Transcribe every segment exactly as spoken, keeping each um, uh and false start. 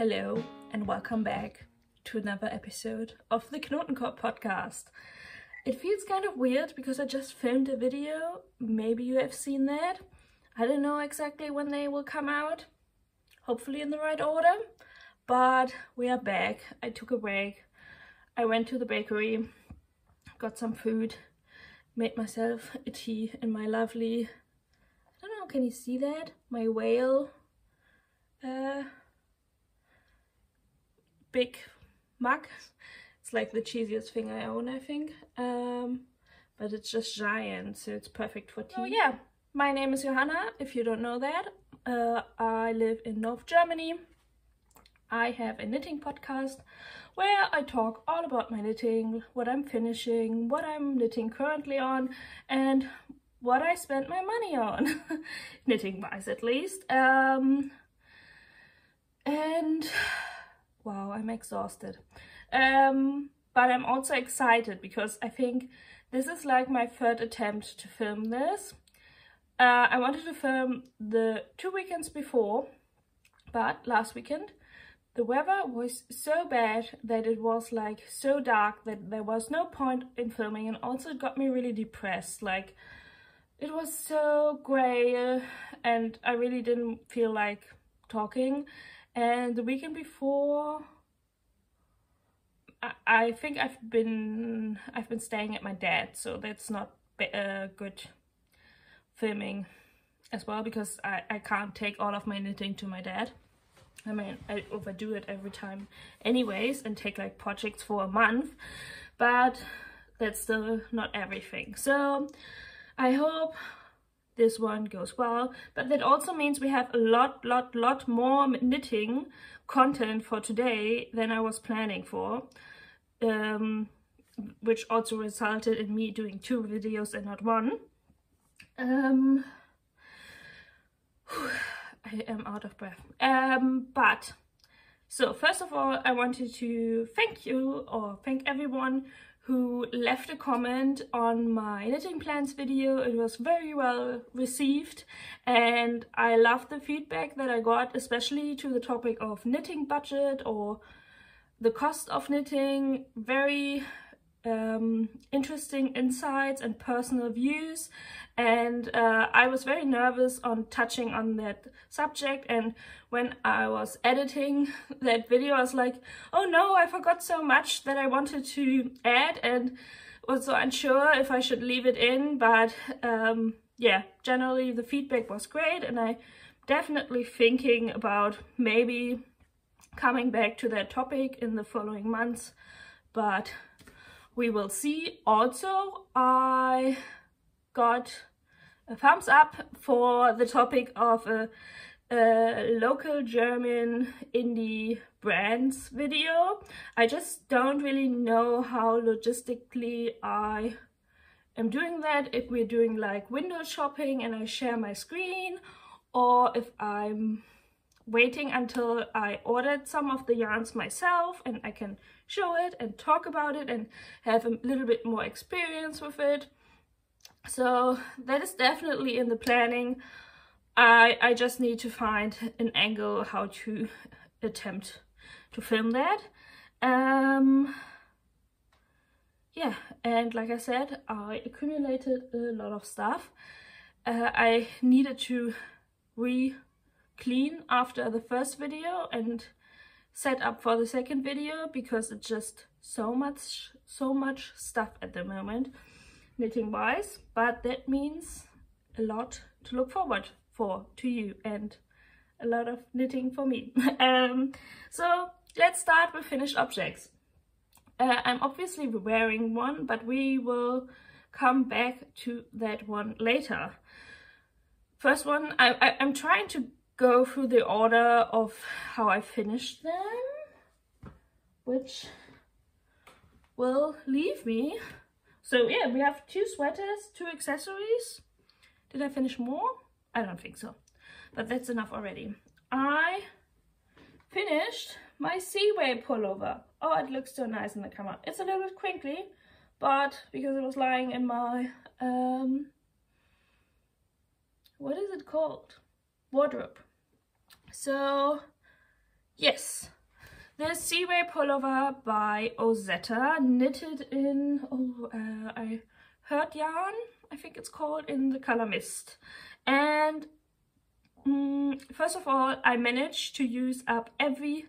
Hello and welcome back to another episode of the Knotenkopp podcast. It feels kind of weird because I just filmed a video, maybe you have seen that. I don't know exactly when they will come out, hopefully in the right order, but we are back. I took a break, I went to the bakery, got some food, made myself a tea in my lovely, I don't know, can you see that? My whale uh, big mug. It's like the cheesiest thing I own, I think, um, but it's just giant, so it's perfect for tea. Oh yeah, my name is Johanna, if you don't know that. Uh, I live in North Germany. I have a knitting podcast where I talk all about my knitting, what I'm finishing, what I'm knitting currently on, and what I spent my money on, knitting-wise at least. Um, and wow, I'm exhausted. Um, but I'm also excited because I think this is like my third attempt to film this. Uh, I wanted to film the two weekends before, but last weekend the weather was so bad that it was like so dark that there was no point in filming, and also it got me really depressed. Like, it was so grey and I really didn't feel like talking. And the weekend before, I, I think I've been I've been staying at my dad, so that's not uh, good filming as well, because I, I can't take all of my knitting to my dad. I mean, I overdo it every time anyways and take like projects for a month, but that's still not everything. So I hope this one goes well, but that also means we have a lot, lot, lot more knitting content for today than I was planning for, um, which also resulted in me doing two videos and not one. Um, whew. I am out of breath, um, but so first of all I wanted to thank you or thank everyone who left a comment on my knitting plans video. It was very well received and I loved the feedback that I got, especially to the topic of knitting budget or the cost of knitting. Very um interesting insights and personal views, and uh, I was very nervous on touching on that subject, and when I was editing that video I was like, oh no, I forgot so much that I wanted to add, and was so unsure if I should leave it in. But um yeah, generally the feedback was great, and I definitely thinking about maybe coming back to that topic in the following months, but we will see. Also, I got a thumbs up for the topic of a, a local German indie brands video. I just don't really know how logistically I am doing that, if we're doing like window shopping and I share my screen, or if I'm waiting until I ordered some of the yarns myself and I can show it and talk about it and have a little bit more experience with it. So that is definitely in the planning. I, I just need to find an angle how to attempt to film that. Um, yeah, and like I said, I accumulated a lot of stuff. Uh, I needed to re-clean after the first video and set up for the second video because it's just so much so much stuff at the moment knitting wise, but that means a lot to look forward for to you and a lot of knitting for me. um so let's start with finished objects. uh, I'm obviously wearing one, but we will come back to that one later. First one, I, I, I'm trying to go through the order of how I finished them, which will leave me. So yeah, we have two sweaters, two accessories. Did I finish more? I don't think so, but that's enough already. I finished my Seaway pullover. Oh, it looks so nice in the camera. It's a little bit crinkly, but because it was lying in my, um, what is it called? Wardrobe. So Yes, the Seaway Pullover by Ozetta, knitted in, oh, uh, I heard yarn, I think it's called, in the color Mist. And um, first of all, I managed to use up every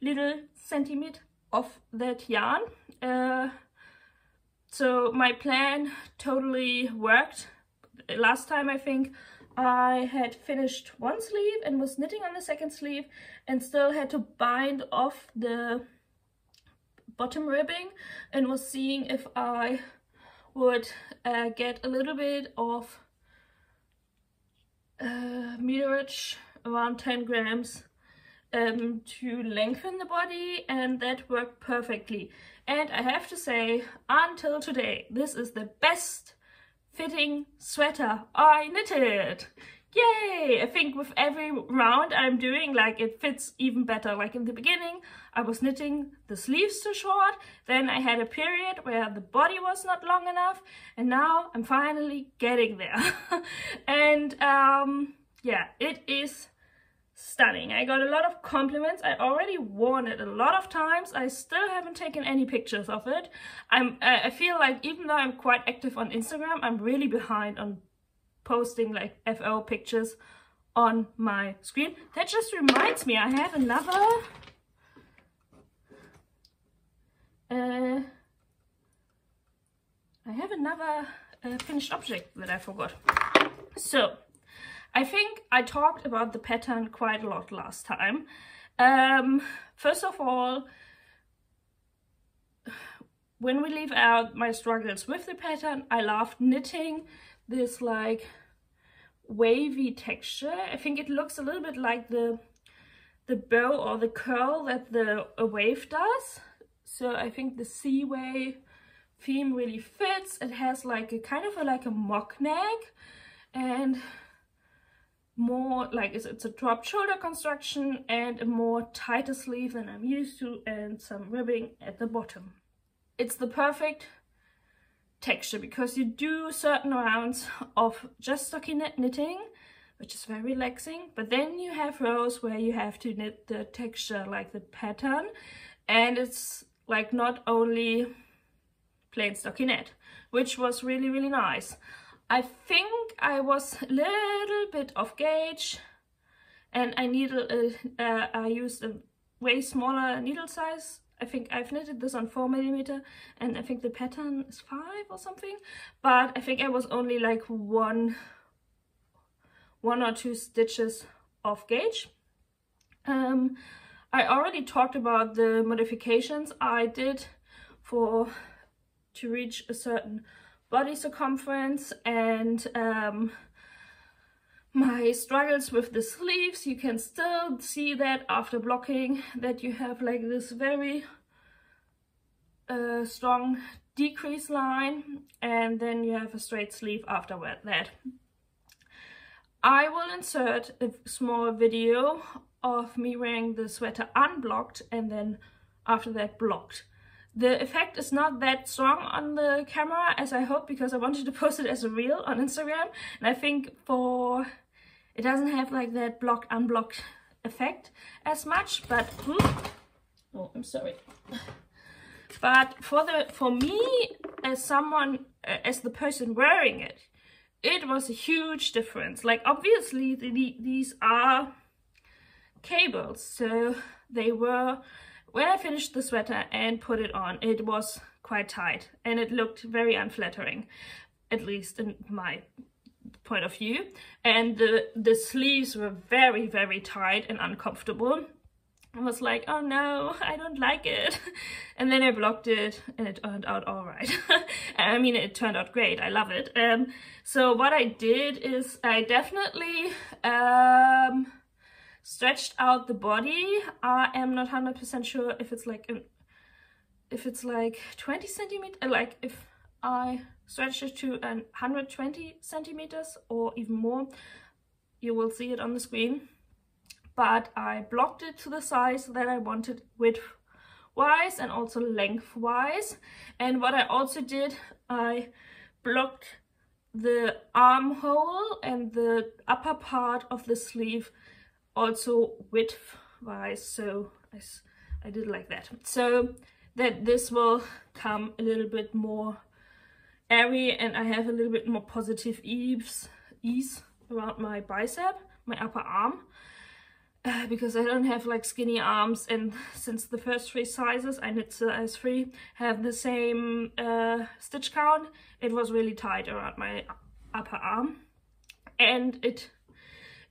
little centimeter of that yarn. Uh, so my plan totally worked. Last time, I think I had finished one sleeve and was knitting on the second sleeve and still had to bind off the bottom ribbing and was seeing if I would uh, get a little bit of uh, meterage, around ten grams, um, to lengthen the body, and that worked perfectly. And I have to say, until today, this is the best fitting sweater I knitted. Yay! I think with every round I'm doing, like, it fits even better. Like, in the beginning I was knitting the sleeves too short, then I had a period where the body was not long enough, and now I'm finally getting there. And um, yeah, it is stunning. I got a lot of compliments. I already worn it a lot of times. I still haven't taken any pictures of it. I'm, I feel like even though I'm quite active on Instagram, I'm really behind on posting like F O pictures on my screen. That just reminds me, I have another uh, I have another uh, finished object that I forgot. So I think I talked about the pattern quite a lot last time. Um, first of all, when we leave out my struggles with the pattern, I loved knitting this like wavy texture. I think it looks a little bit like the, the bow or the curl that the a wave does. So I think the Seaway theme really fits. It has like a kind of a, like a mock neck, and more like it's, it's a drop shoulder construction and a more tighter sleeve than I'm used to, and some ribbing at the bottom. It's the perfect texture because you do certain rounds of just stockinette knitting, which is very relaxing, but then you have rows where you have to knit the texture, like the pattern, and it's like not only plain stockinette, which was really really nice. I think I was a little bit off gauge, and I needle a, uh, I used a way smaller needle size. I think I've knitted this on four millimeter, and I think the pattern is five or something, but I think I was only like one one or two stitches off gauge. Um, I already talked about the modifications I did for to reach a certain body circumference, and um, my struggles with the sleeves. You can still see that after blocking, that you have like this very uh, strong decrease line, and then you have a straight sleeve after that. I will insert a small video of me wearing the sweater unblocked and then after that blocked. The effect is not that strong on the camera as I hope, because I wanted to post it as a reel on Instagram, and I think for it doesn't have like that blocked unblocked effect as much, but oh, I'm sorry. But for the for me as someone as the person wearing it, it was a huge difference. Like, obviously the, these are cables, so they were. When I finished the sweater and put it on, it was quite tight and it looked very unflattering, at least in my point of view. And the, the sleeves were very, very tight and uncomfortable. I was like, oh no, I don't like it. And then I blocked it and it turned out all right. I mean, it turned out great. I love it. Um, so what I did is I definitely... Um, stretched out the body. I am not one hundred percent sure if it's like an, if it's like twenty centimeters, like if I stretch it to an one hundred twenty centimeters or even more. You will see it on the screen, but I blocked it to the size that I wanted, width wise and also length wise. And what I also did, I blocked the armhole and the upper part of the sleeve, also width wise, so I, I did like that. So that this will come a little bit more airy, and I have a little bit more positive ease, ease around my bicep, my upper arm, uh, because I don't have like skinny arms, and since the first three sizes, I knit size three, have the same uh, stitch count, it was really tight around my upper arm, and it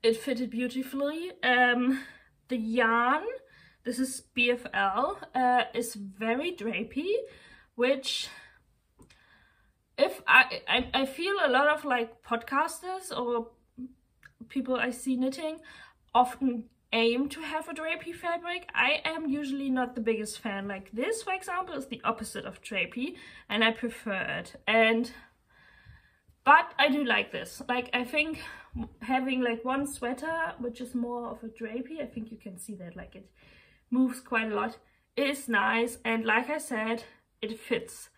it fitted beautifully. Um, the yarn, this is B F L, uh, is very drapey, which if I, I I feel a lot of like podcasters or people I see knitting often aim to have a drapey fabric. I am usually not the biggest fan. Like this, for example, is the opposite of drapey, and I prefer it. And but I do like this. Like I think having like one sweater, which is more of a drapey, I think you can see that like it moves quite a lot, is nice. And like I said, it fits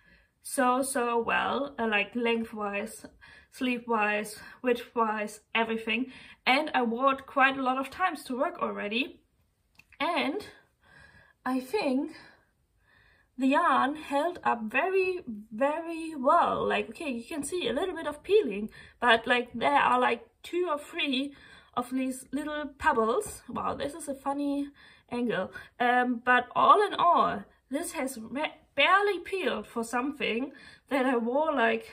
so, so well, uh, like lengthwise, sleeve-wise, width-wise, everything. And I wore it quite a lot of times to work already. And I think the yarn held up very, very well. Like, okay, you can see a little bit of peeling, but like there are like two or three of these little pebbles. Wow, this is a funny angle. Um, but all in all, this has barely peeled for something that I wore like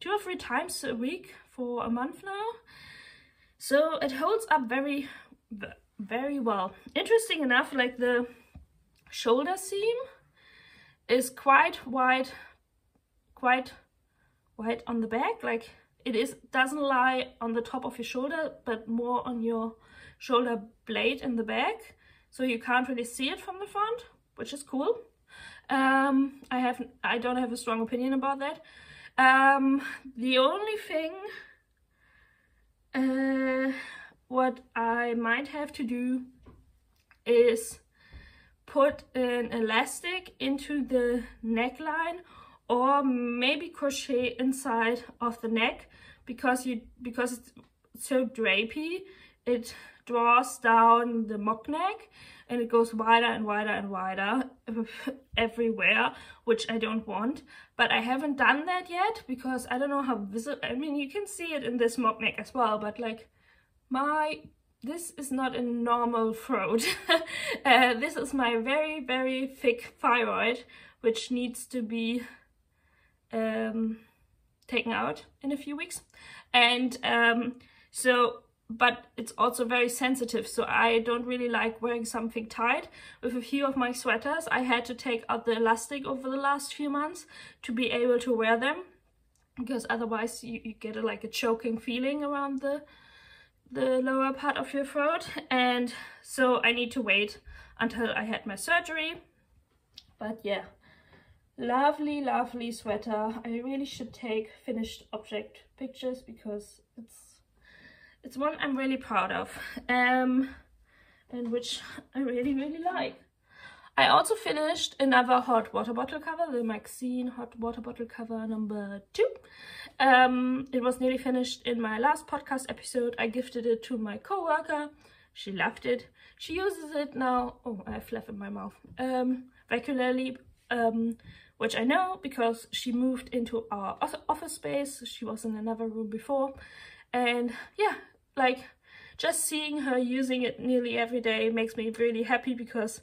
two or three times a week for a month now. So it holds up very, very well. Interesting enough, like the shoulder seam is quite wide, quite wide on the back. Like it is doesn't lie on the top of your shoulder, but more on your shoulder blade in the back. So you can't really see it from the front, which is cool. Um, I have I don't have a strong opinion about that. Um, the only thing uh, what I might have to do is put an elastic into the neckline, or maybe crochet inside of the neck, because you because it's so drapey, it draws down the mock neck and it goes wider and wider and wider everywhere, which I don't want. But I haven't done that yet because I don't know how visible. I mean, you can see it in this mock neck as well, but like my this is not a normal throat. uh, this is my very, very thick thyroid, which needs to be um, taken out in a few weeks. And um, so, but it's also very sensitive. So I don't really like wearing something tight. With a few of my sweaters, I had to take out the elastic over the last few months to be able to wear them, because otherwise you, you get a, like a choking feeling around the the lower part of your throat. And so I need to wait until I had my surgery. But yeah, lovely, lovely sweater. I really should take finished object pictures because it's it's one I'm really proud of, um and which I really, really like. I also finished another hot water bottle cover, the Maxine hot water bottle cover number two. Um, it was nearly finished in my last podcast episode. I gifted it to my coworker. She loved it. She uses it now. Oh, I have fluff in my mouth. Um, regularly, um, which I know because she moved into our office space. She was in another room before. And yeah, like just seeing her using it nearly every day makes me really happy, because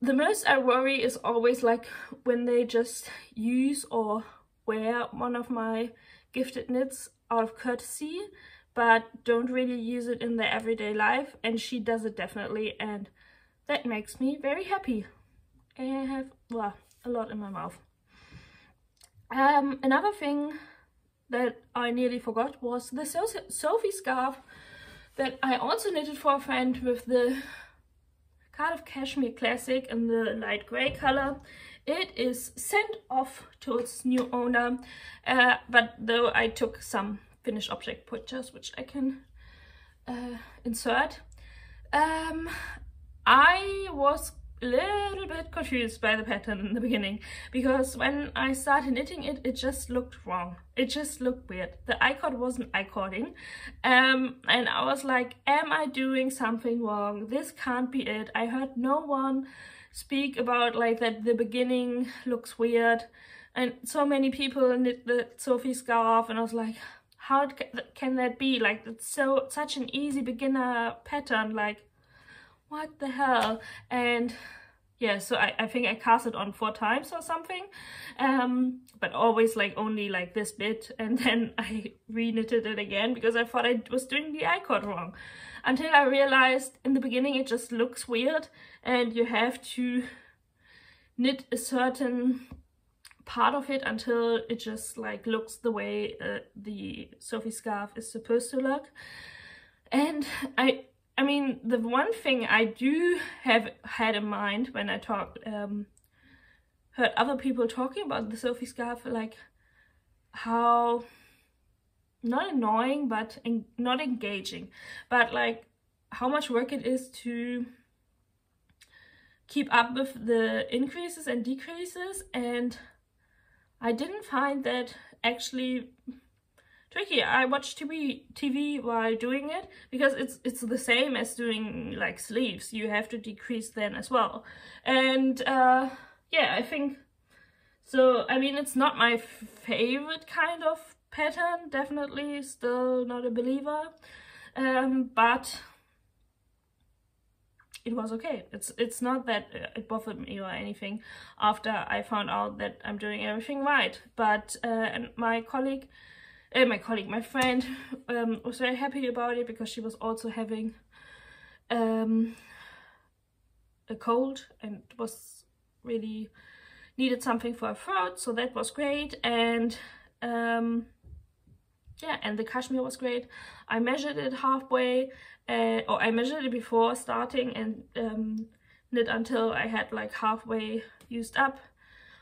the most I worry is always like when they just use or wear one of my gifted knits out of courtesy, but don't really use it in their everyday life. And she does it definitely, and that makes me very happy. And I have well, a lot in my mouth. Um, another thing that I nearly forgot was the Sophie scarf that I also knitted for a friend with the Cardiff Cashmere Classic in the light grey color. It is sent off to its new owner, uh, but though I took some finished object pictures, which I can uh, insert. Um, I was little bit confused by the pattern in the beginning, because when I started knitting it, it just looked wrong. It just looked weird. The I-cord wasn't I-cording, um, and I was like, am I doing something wrong? This can't be it. I heard no one speak about like that the beginning looks weird, and so many people knit the Sophie scarf, and I was like, how can that be? Like, it's so such an easy beginner pattern, like what the hell? And yeah, so I, I think I cast it on four times or something, um, but always like only like this bit, and then I re-knitted it again because I thought I was doing the I-cord wrong, until I realized in the beginning it just looks weird and you have to knit a certain part of it until it just like looks the way uh, the Sophie scarf is supposed to look. And I I mean, the one thing I do have had in mind when I talked, um, heard other people talking about the Sophie scarf, like how, not annoying, but en not engaging, but like how much work it is to keep up with the increases and decreases. And I didn't find that actually tricky. I watch T V T V while doing it, because it's it's the same as doing like sleeves. You have to decrease then as well. And uh, yeah, I think so. I mean, it's not my favorite kind of pattern. Definitely, still not a believer. Um, but it was okay. It's it's not that it bothered me or anything after I found out that I'm doing everything right. But uh, and my colleague. Uh, my colleague, my friend, um, was very happy about it, because she was also having um, a cold and was really needed something for her throat, so that was great. And um, yeah, and the cashmere was great. I measured it halfway, uh, or I measured it before starting and um, knit until I had like halfway used up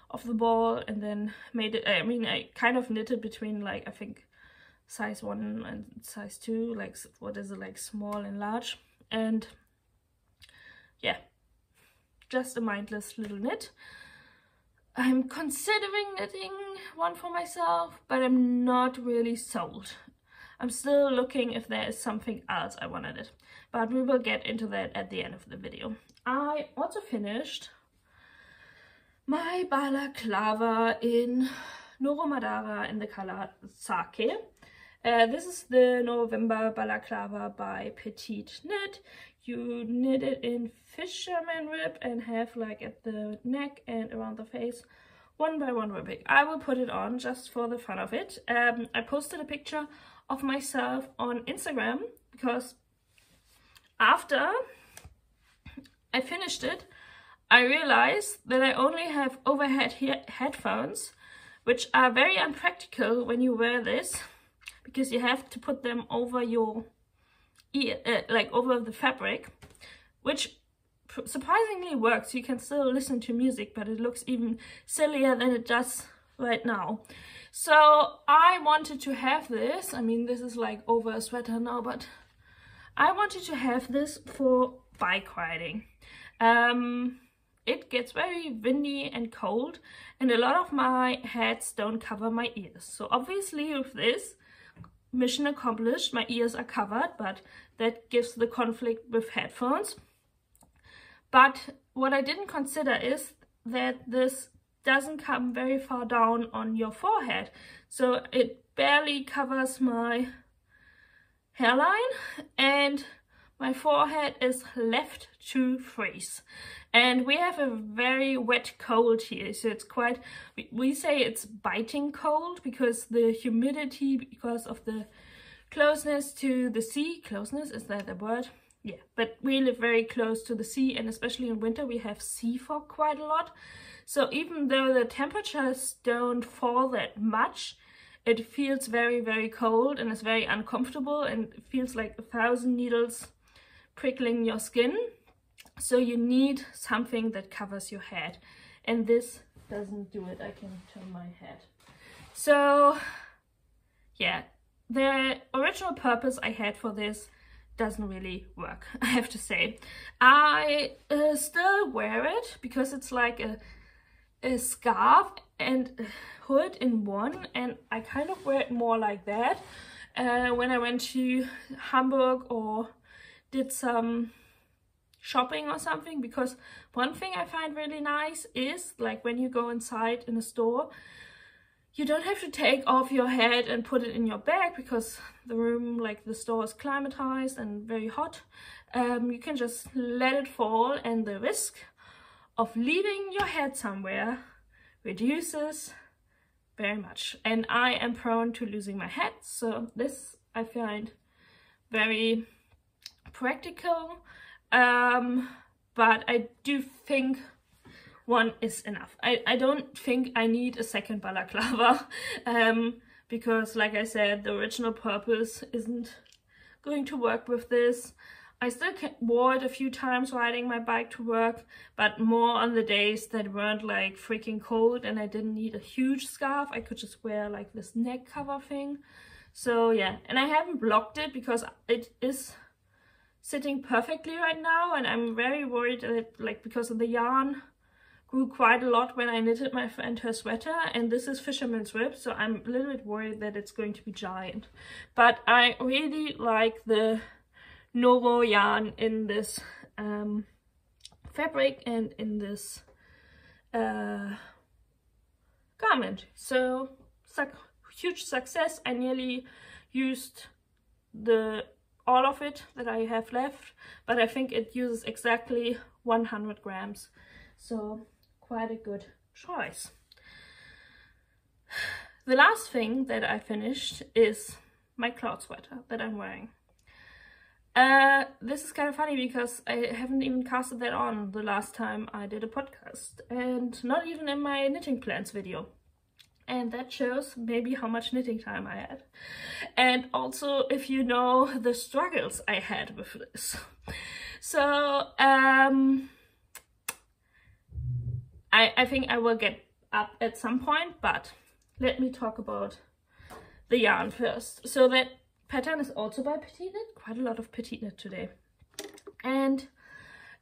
of the ball, and then made it. I mean, I kind of knitted between like, I think size one and size two, like what is it, like small and large. And yeah, just a mindless little knit. I'm considering knitting one for myself, but I'm not really sold. I'm still looking if there is something else I wanted it, but we will get into that at the end of the video. I also finished my balaclava in Noro Madara in the color Sake. Uh, this is the November Balaclava by Petite Knit. You knit it in fisherman rib and have like at the neck and around the face one by one ribbing. I will put it on just for the fun of it. Um, I posted a picture of myself on Instagram, because after I finished it, I realized that I only have overhead he headphones, which are very unpractical when you wear this, because you have to put them over your ear, uh, like over the fabric, which surprisingly works. You can still listen to music, but it looks even sillier than it does right now. So I wanted to have this. I mean, this is like over a sweater now, but I wanted to have this for bike riding. Um, It gets very windy and cold, and a lot of my hats don't cover my ears. So obviously with this, mission accomplished, my ears are covered, but that gives the conflict with headphones. But what I didn't consider is that this doesn't come very far down on your forehead. So it barely covers my hairline, and my forehead is left to freeze. And we have a very wet cold here, so it's quite, we, we say it's biting cold, because the humidity, because of the closeness to the sea, closeness, is that a word? Yeah, but we live very close to the sea, and especially in winter we have sea fog quite a lot. So even though the temperatures don't fall that much, it feels very, very cold, and it's very uncomfortable, and it feels like a thousand needles prickling your skin. So you need something that covers your head, and this doesn't do it. I can turn my head. So yeah, the original purpose I had for this doesn't really work, I have to say. I uh, still wear it because it's like a, a scarf and hood in one, and I kind of wear it more like that. Uh, when I went to Hamburg or did some shopping or something, because one thing I find really nice is like when you go inside in a store, you don't have to take off your hat and put it in your bag because the room, like the store, is climatized and very hot. Um, you can just let it fall, and the risk of leaving your hat somewhere reduces very much. And I am prone to losing my hat, so this I find very practical. Um, but I do think one is enough. I, I don't think I need a second balaclava, um, because like I said, the original purpose isn't going to work with this. I still wore it a few times riding my bike to work, but more on the days that weren't like freaking cold and I didn't need a huge scarf. I could just wear like this neck cover thing. So yeah, and I haven't blocked it because it is sitting perfectly right now, and I'm very worried that it, like, because of the yarn, grew quite a lot when I knitted my friend her sweater, and this is Fisherman's Rib, so I'm a little bit worried that it's going to be giant. But I really like the Noro yarn in this um, fabric and in this uh, garment. So, such huge success. I nearly used the all of it that I have left, but I think it uses exactly one hundred grams. So, quite a good choice. The last thing that I finished is my Cloud Sweater that I'm wearing. Uh, this is kind of funny because I haven't even casted that on the last time I did a podcast, and not even in my knitting plans video. And that shows maybe how much knitting time I had. And also if you know the struggles I had with this. So, um... I, I think I will get up at some point, but let me talk about the yarn first. So that pattern is also by Petite Knit, quite a lot of Petite Knit today. And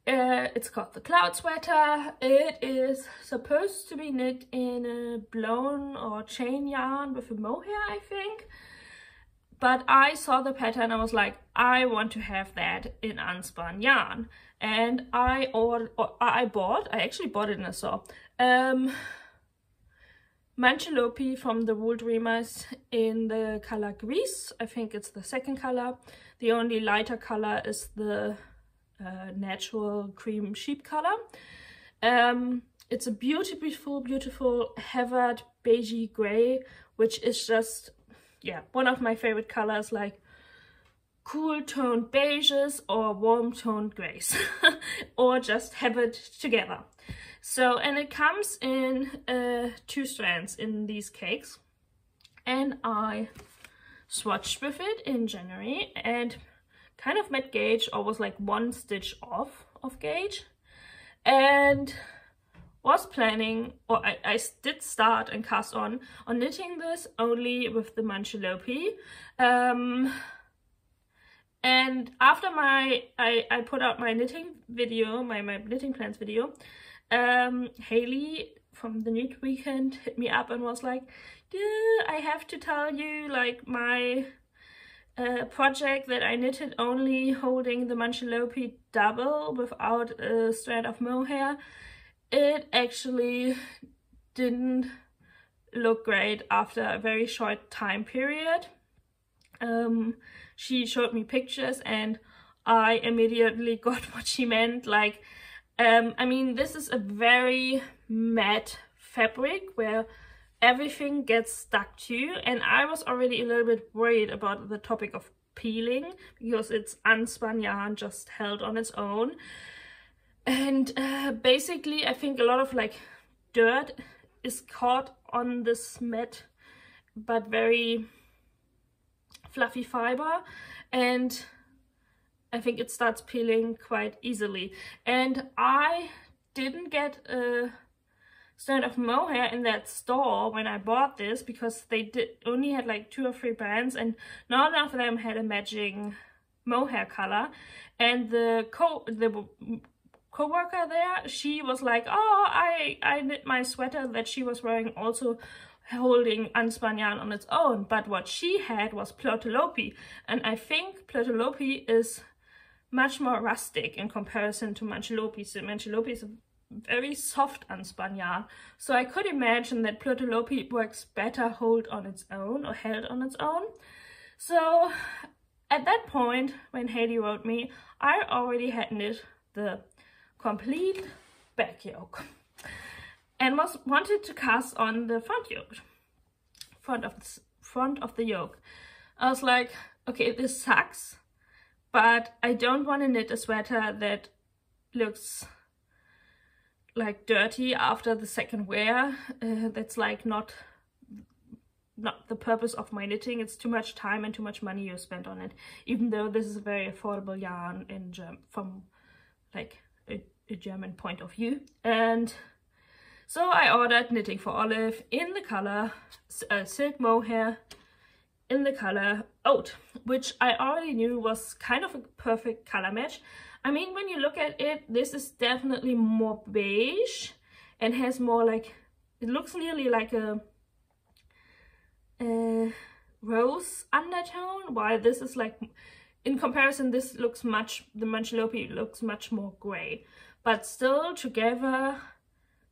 uh, it's called the Cloud Sweater. It is supposed to be knit in a blown or chain yarn with a mohair, I think. But I saw the pattern, I was like, I want to have that in unspun yarn. And I ordered, or I bought, I actually bought it in a store, um, Mancholopi from the Wooldreamers in the color Gris. I think it's the second color. The only lighter color is the uh, natural cream sheep color. Um, it's a beautiful, beautiful Havard beigey gray, which is just... yeah, one of my favorite colors, like cool toned beiges or warm toned grays, or just have it together. So, and it comes in uh, two strands in these cakes, and I swatched with it in January and kind of met gauge, or was like one stitch off of gauge, and was planning, or I, I did start and cast on, on knitting this only with the Mancholopi. Um, and after my, I, I put out my knitting video, my, my knitting plans video, um, Hayley from the Knit Weekend hit me up and was like, dude, I have to tell you, like, my uh, project that I knitted only holding the Mancholopi double without a strand of mohair, it actually didn't look great after a very short time period. Um, she showed me pictures and I immediately got what she meant. Like, um, I mean, this is a very matte fabric where everything gets stuck to you. And I was already a little bit worried about the topic of peeling because it's unspun yarn just held on its own. And uh, basically I think a lot of like dirt is caught on this matte but very fluffy fiber, and I think it starts peeling quite easily. And I didn't get a strand of mohair in that store when I bought this because they did only had like two or three brands, and none of them had a matching mohair color, and the co the co-worker there, she was like, oh, I, I knit my sweater that she was wearing also holding unspun yarn on its own, but what she had was Plötulopi, and I think Plötulopi is much more rustic in comparison to Mancholopi. So Mancholopi is a very soft unspun yarn, so I could imagine that Plötulopi works better hold on its own, or held on its own. So at that point, when Hayley wrote me, I already had knit the complete back yoke and was wanted to cast on the front yoke, front of the, front of the yoke. I was like, okay, this sucks, but I don't want to knit a sweater that looks like dirty after the second wear. Uh, that's like not not the purpose of my knitting. It's too much time and too much money you spend on it, even though this is a very affordable yarn in Germ from like a, a German point of view. And so I ordered Knitting for Olive in the color uh, silk mohair, in the color oat, which I already knew was kind of a perfect color match. I mean, when you look at it, this is definitely more beige and has more like, it looks nearly like a, a rose undertone, while this is like, in comparison, this looks much, the Mancholopi looks much more grey, but still together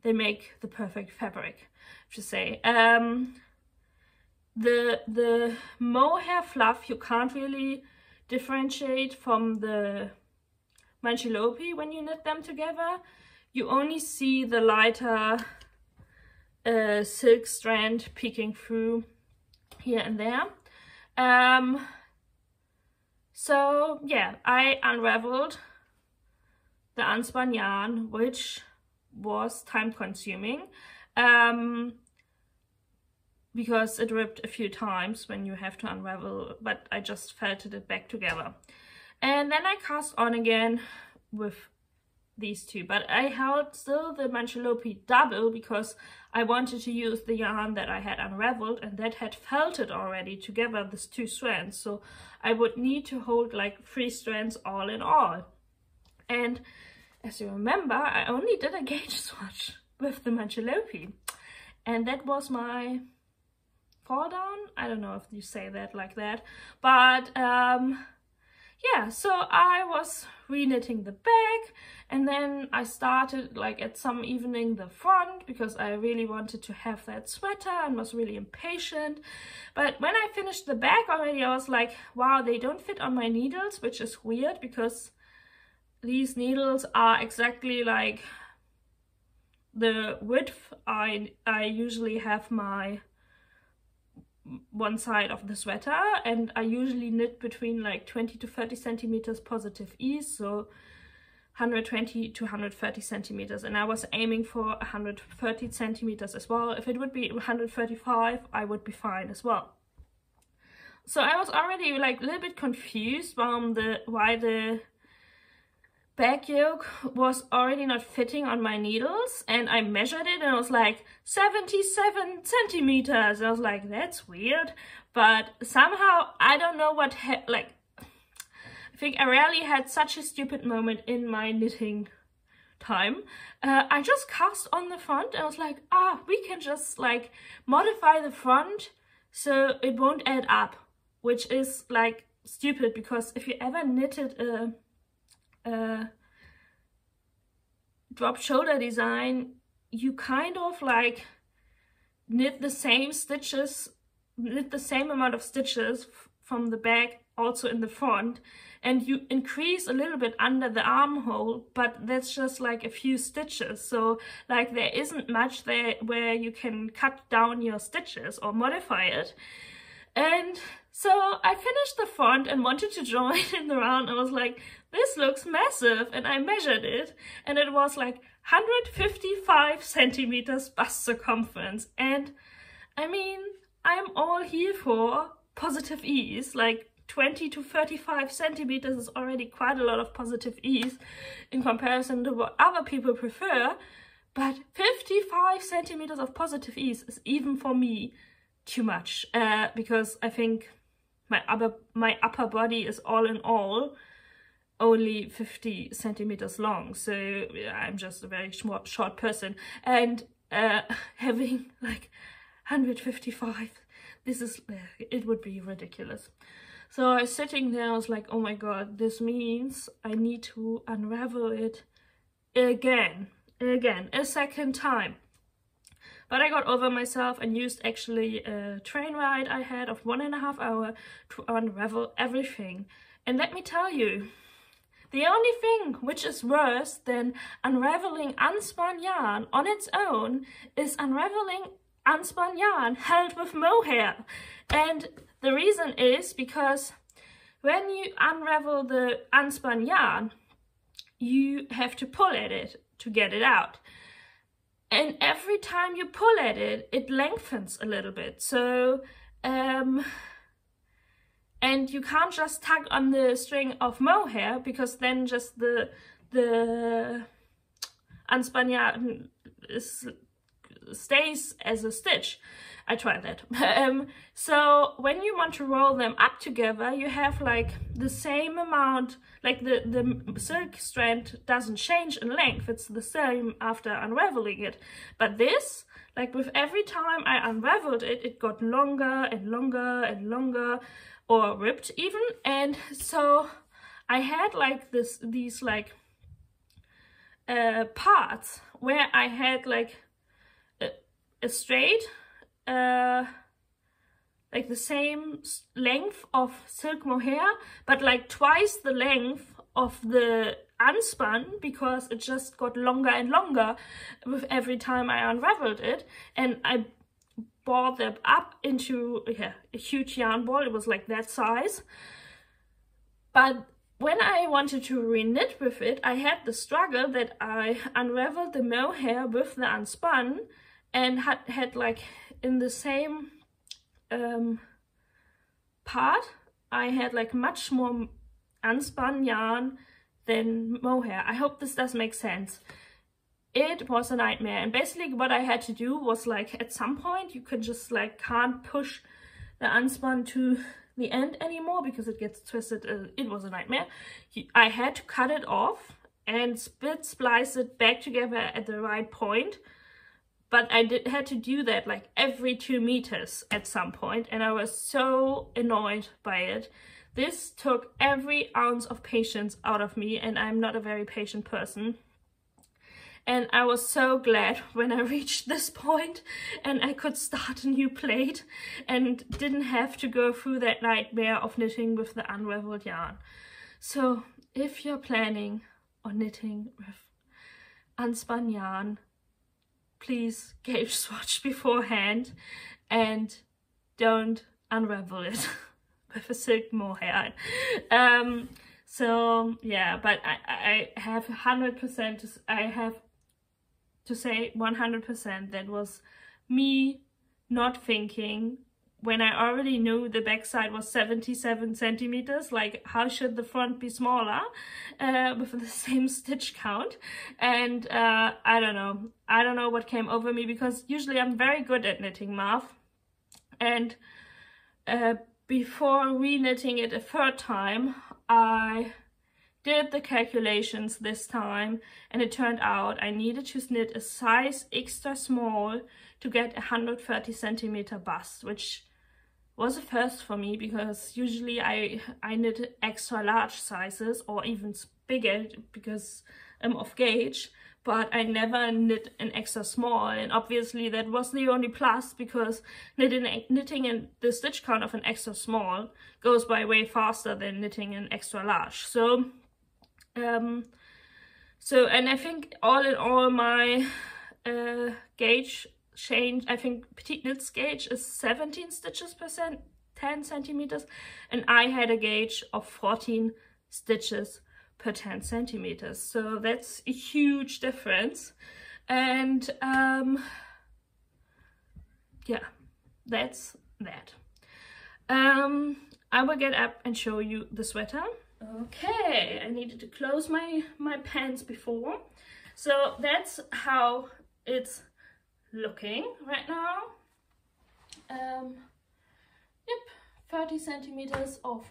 they make the perfect fabric, to say. Um, the the mohair fluff you can't really differentiate from the Mancholopi when you knit them together. You only see the lighter uh, silk strand peeking through here and there. Um, so yeah, I unraveled the unspun yarn, which was time consuming um because it ripped a few times when you have to unravel, but I just felted it back together, and then I cast on again with these two. But I held still the Mancholopi double because I wanted to use the yarn that I had unraveled and that had felted already together, these two strands, so I would need to hold like three strands all in all. And as you remember, I only did a gauge swatch with the Mancholopi, and that was my fall down. I don't know if you say that like that, but um, yeah, so I was re-knitting the back, and then I started like at some evening the front because I really wanted to have that sweater and was really impatient. But when I finished the back already, I was like, wow, they don't fit on my needles, which is weird because these needles are exactly like the width I, I usually have my one side of the sweater, and I usually knit between like twenty to thirty centimeters positive ease, so one hundred twenty to one hundred thirty centimeters, and I was aiming for one hundred thirty centimeters as well. If it would be one hundred thirty-five, I would be fine as well. So I was already like a little bit confused from the why the back yoke was already not fitting on my needles, and I measured it and I was like seventy-seven centimeters. I was like, that's weird, but somehow I don't know what ha like I think I rarely had such a stupid moment in my knitting time. uh, I just cast on the front and I was like, ah, we can just like modify the front so it won't add up, which is like stupid because if you ever knitted a Uh, drop shoulder design, you kind of like knit the same stitches, knit the same amount of stitches from the back also in the front, and you increase a little bit under the armhole, but that's just like a few stitches. So like there isn't much there where you can cut down your stitches or modify it. And so I finished the front and wanted to join in the round. I was like, this looks massive, and I measured it, and it was like one hundred fifty-five centimeters bust circumference. And I mean, I'm all here for positive ease. Like twenty to thirty-five centimeters is already quite a lot of positive ease in comparison to what other people prefer, but fifty-five centimeters of positive ease is even for me too much, uh, because I think my upper, my upper body is all in all only fifty centimeters long, so I'm just a very short, short person. And uh, having like one hundred fifty-five, this is, it would be ridiculous. So I was sitting there, I was like, oh my god, this means I need to unravel it again, again, a second time. But I got over myself and used actually a train ride I had of one and a half hour to unravel everything. And let me tell you, the only thing which is worse than unraveling unspun yarn on its own is unraveling unspun yarn held with mohair. And the reason is because when you unravel the unspun yarn, you have to pull at it to get it out. And every time you pull at it, it lengthens a little bit. So, um, and you can't just tug on the string of mohair, because then just the, the unspun yarn is, stays as a stitch. I tried that. Um, so when you want to roll them up together, you have like the same amount, like the, the silk strand doesn't change in length, it's the same after unraveling it. But this, like with every time I unraveled it, it got longer and longer and longer, or ripped even. And so I had like this, these like uh, parts where I had like a, a straight, uh like the same length of silk mohair, but like twice the length of the unspun, because it just got longer and longer with every time I unraveled it. And I balled them up into yeah, a huge yarn ball. It was like that size. But when I wanted to reknit with it, I had the struggle that I unraveled the mohair with the unspun and had, had like in the same um, part, I had like much more unspun yarn than mohair. I hope this does make sense. It was a nightmare. And basically what I had to do was like, at some point, you could just like can't push the unspun to the end anymore because it gets twisted. Uh, it was a nightmare. I had to cut it off and split splice it back together at the right point. But I did, had to do that like every two meters at some point, and I was so annoyed by it. This took every ounce of patience out of me, and I'm not a very patient person. And I was so glad when I reached this point and I could start a new plate and didn't have to go through that nightmare of knitting with the unraveled yarn. So if you're planning on knitting with unspun yarn, please gauge swatch beforehand and don't unravel it with a silk mohair. Um, so yeah, but I, I have one hundred percent, I have to say one hundred percent that was me not thinking when I already knew the backside was seventy-seven centimeters, like how should the front be smaller uh, with the same stitch count? And uh, I don't know, I don't know what came over me, because usually I'm very good at knitting math. And uh, before re-knitting it a third time, I did the calculations this time, and it turned out I needed to knit a size extra small to get a one hundred thirty centimeter bust, which was a first for me, because usually I, I knit extra large sizes or even bigger because I'm off gauge, but I never knit an extra small. And obviously that was the only plus, because knitting, knitting in the stitch count of an extra small goes by way faster than knitting an extra large. So, um, so and I think all in all my uh, gauge change, I think Petite Knit's gauge is seventeen stitches per ten centimeters, and I had a gauge of fourteen stitches per ten centimeters, so that's a huge difference. And um yeah, that's that. um I will get up and show you the sweater. Okay, I needed to close my my pants before, so that's how it's looking right now. Um, yep, thirty centimeters of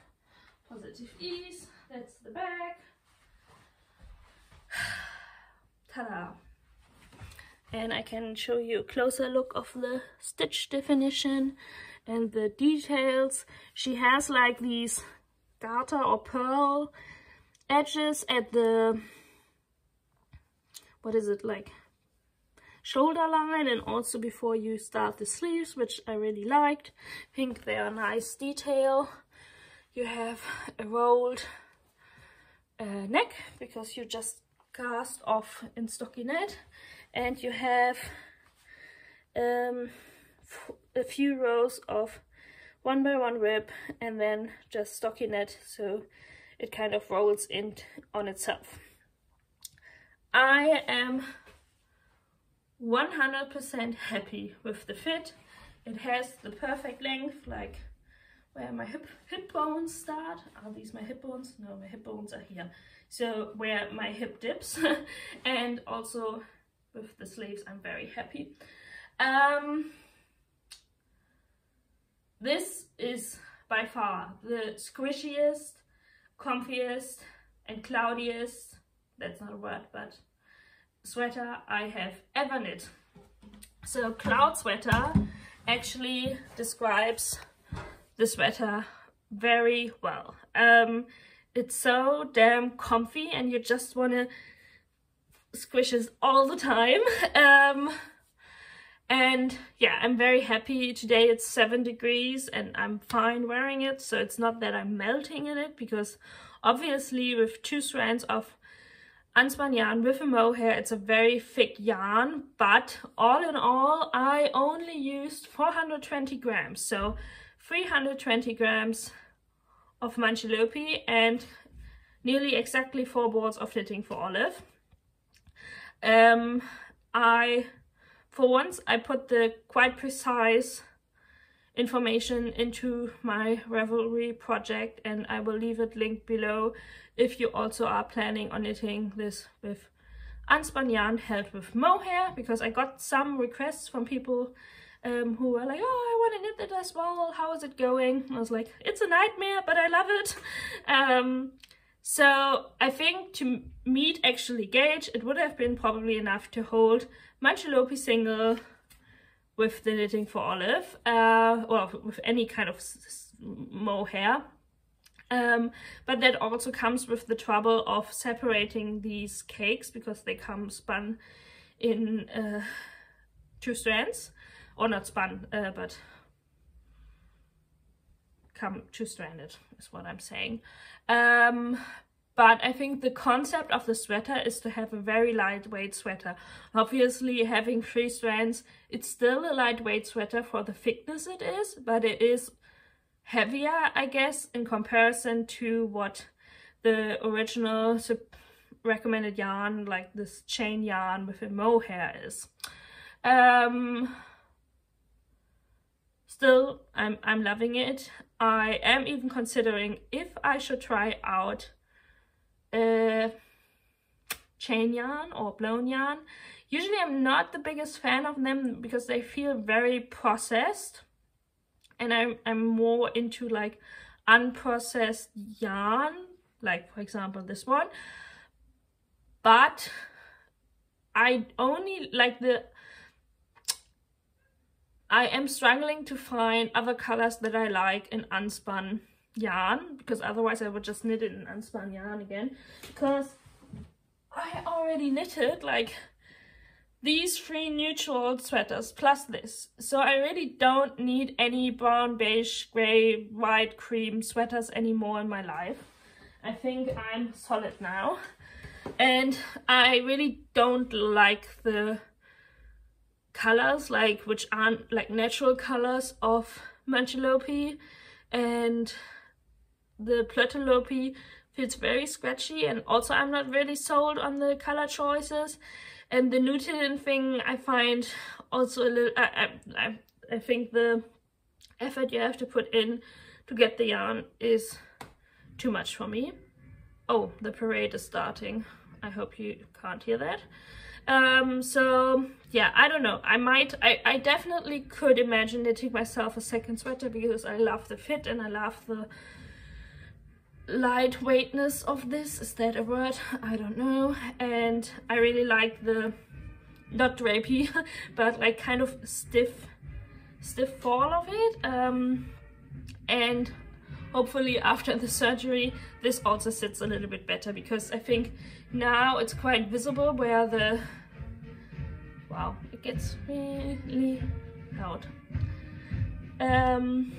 positive ease. That's the bag. Ta-da! And I can show you a closer look of the stitch definition and the details. She has like these garter or pearl edges at the, what is it, like shoulder line, and also before you start the sleeves, which I really liked. I think they are nice detail. You have a rolled uh, neck because you just cast off in stockinette, and you have um, f a few rows of one by one rib and then just stockinette, so it kind of rolls in on itself. I am one hundred percent happy with the fit. It has the perfect length, like where my hip, hip bones start. Are these my hip bones? No, my hip bones are here. So where my hip dips, and also with the sleeves, I'm very happy. Um, this is by far the squishiest, comfiest and cloudiest, that's not a word, but sweater I have ever knit. So Cloud Sweater actually describes the sweater very well. Um, it's so damn comfy and you just want to squish it all the time. Um, and yeah, I'm very happy. Today it's seven degrees and I'm fine wearing it. So it's not that I'm melting in it, because obviously with two strands of Austermann yarn with a mohair, it's a very thick yarn, but all in all I only used four hundred twenty grams, so three hundred twenty grams of Mancholopi and nearly exactly four boards of Knitting for Olive. Um, I, for once, I put the quite precise information into my Ravelry project, and I will leave it linked below if you also are planning on knitting this with Austermann yarn held with mohair, because I got some requests from people um, who were like, oh, I want to knit that as well, how is it going? I was like, it's a nightmare, but I love it. Um, so I think to meet actually gauge, it would have been probably enough to hold Mancholopi single with the Knitting for Olive, uh, well, with any kind of mohair. Um, but that also comes with the trouble of separating these cakes, because they come spun in uh, two strands, or not spun, uh, but come two-stranded is what I'm saying. Um, But I think the concept of the sweater is to have a very lightweight sweater. Obviously, having three strands, it's still a lightweight sweater for the thickness it is, but it is heavier, I guess, in comparison to what the original recommended yarn, like this chain yarn with a mohair, is. Um, still, I'm, I'm loving it. I am even considering if I should try out Uh, chain yarn or blown yarn. Usually I'm not the biggest fan of them because they feel very processed, and I'm, I'm more into like unprocessed yarn, like for example this one. But I only like the I am struggling to find other colors that I like in Austermann yarn, because otherwise I would just knit it in Austermann yarn again, because I already knitted like these three neutral sweaters plus this, so I really don't need any brown, beige, grey, white, cream sweaters anymore in my life. I think I'm solid now, and I really don't like the colors, like which aren't like natural colors of Mancholopi, and the Plötulopi feels very scratchy, and also I'm not really sold on the color choices, and the Newton thing I find also a little, I, I, I think the effort you have to put in to get the yarn is too much for me. Oh, the parade is starting. I hope you can't hear that. Um, so yeah, I don't know. I might, I, I definitely could imagine knitting myself a second sweater because I love the fit and I love the lightweightness of this. Is that a word? I don't know. And I really like the, not drapey, but like kind of stiff, stiff fall of it. Um, and hopefully after the surgery, this also sits a little bit better because I think now it's quite visible where the... Wow, it gets really loud. Um,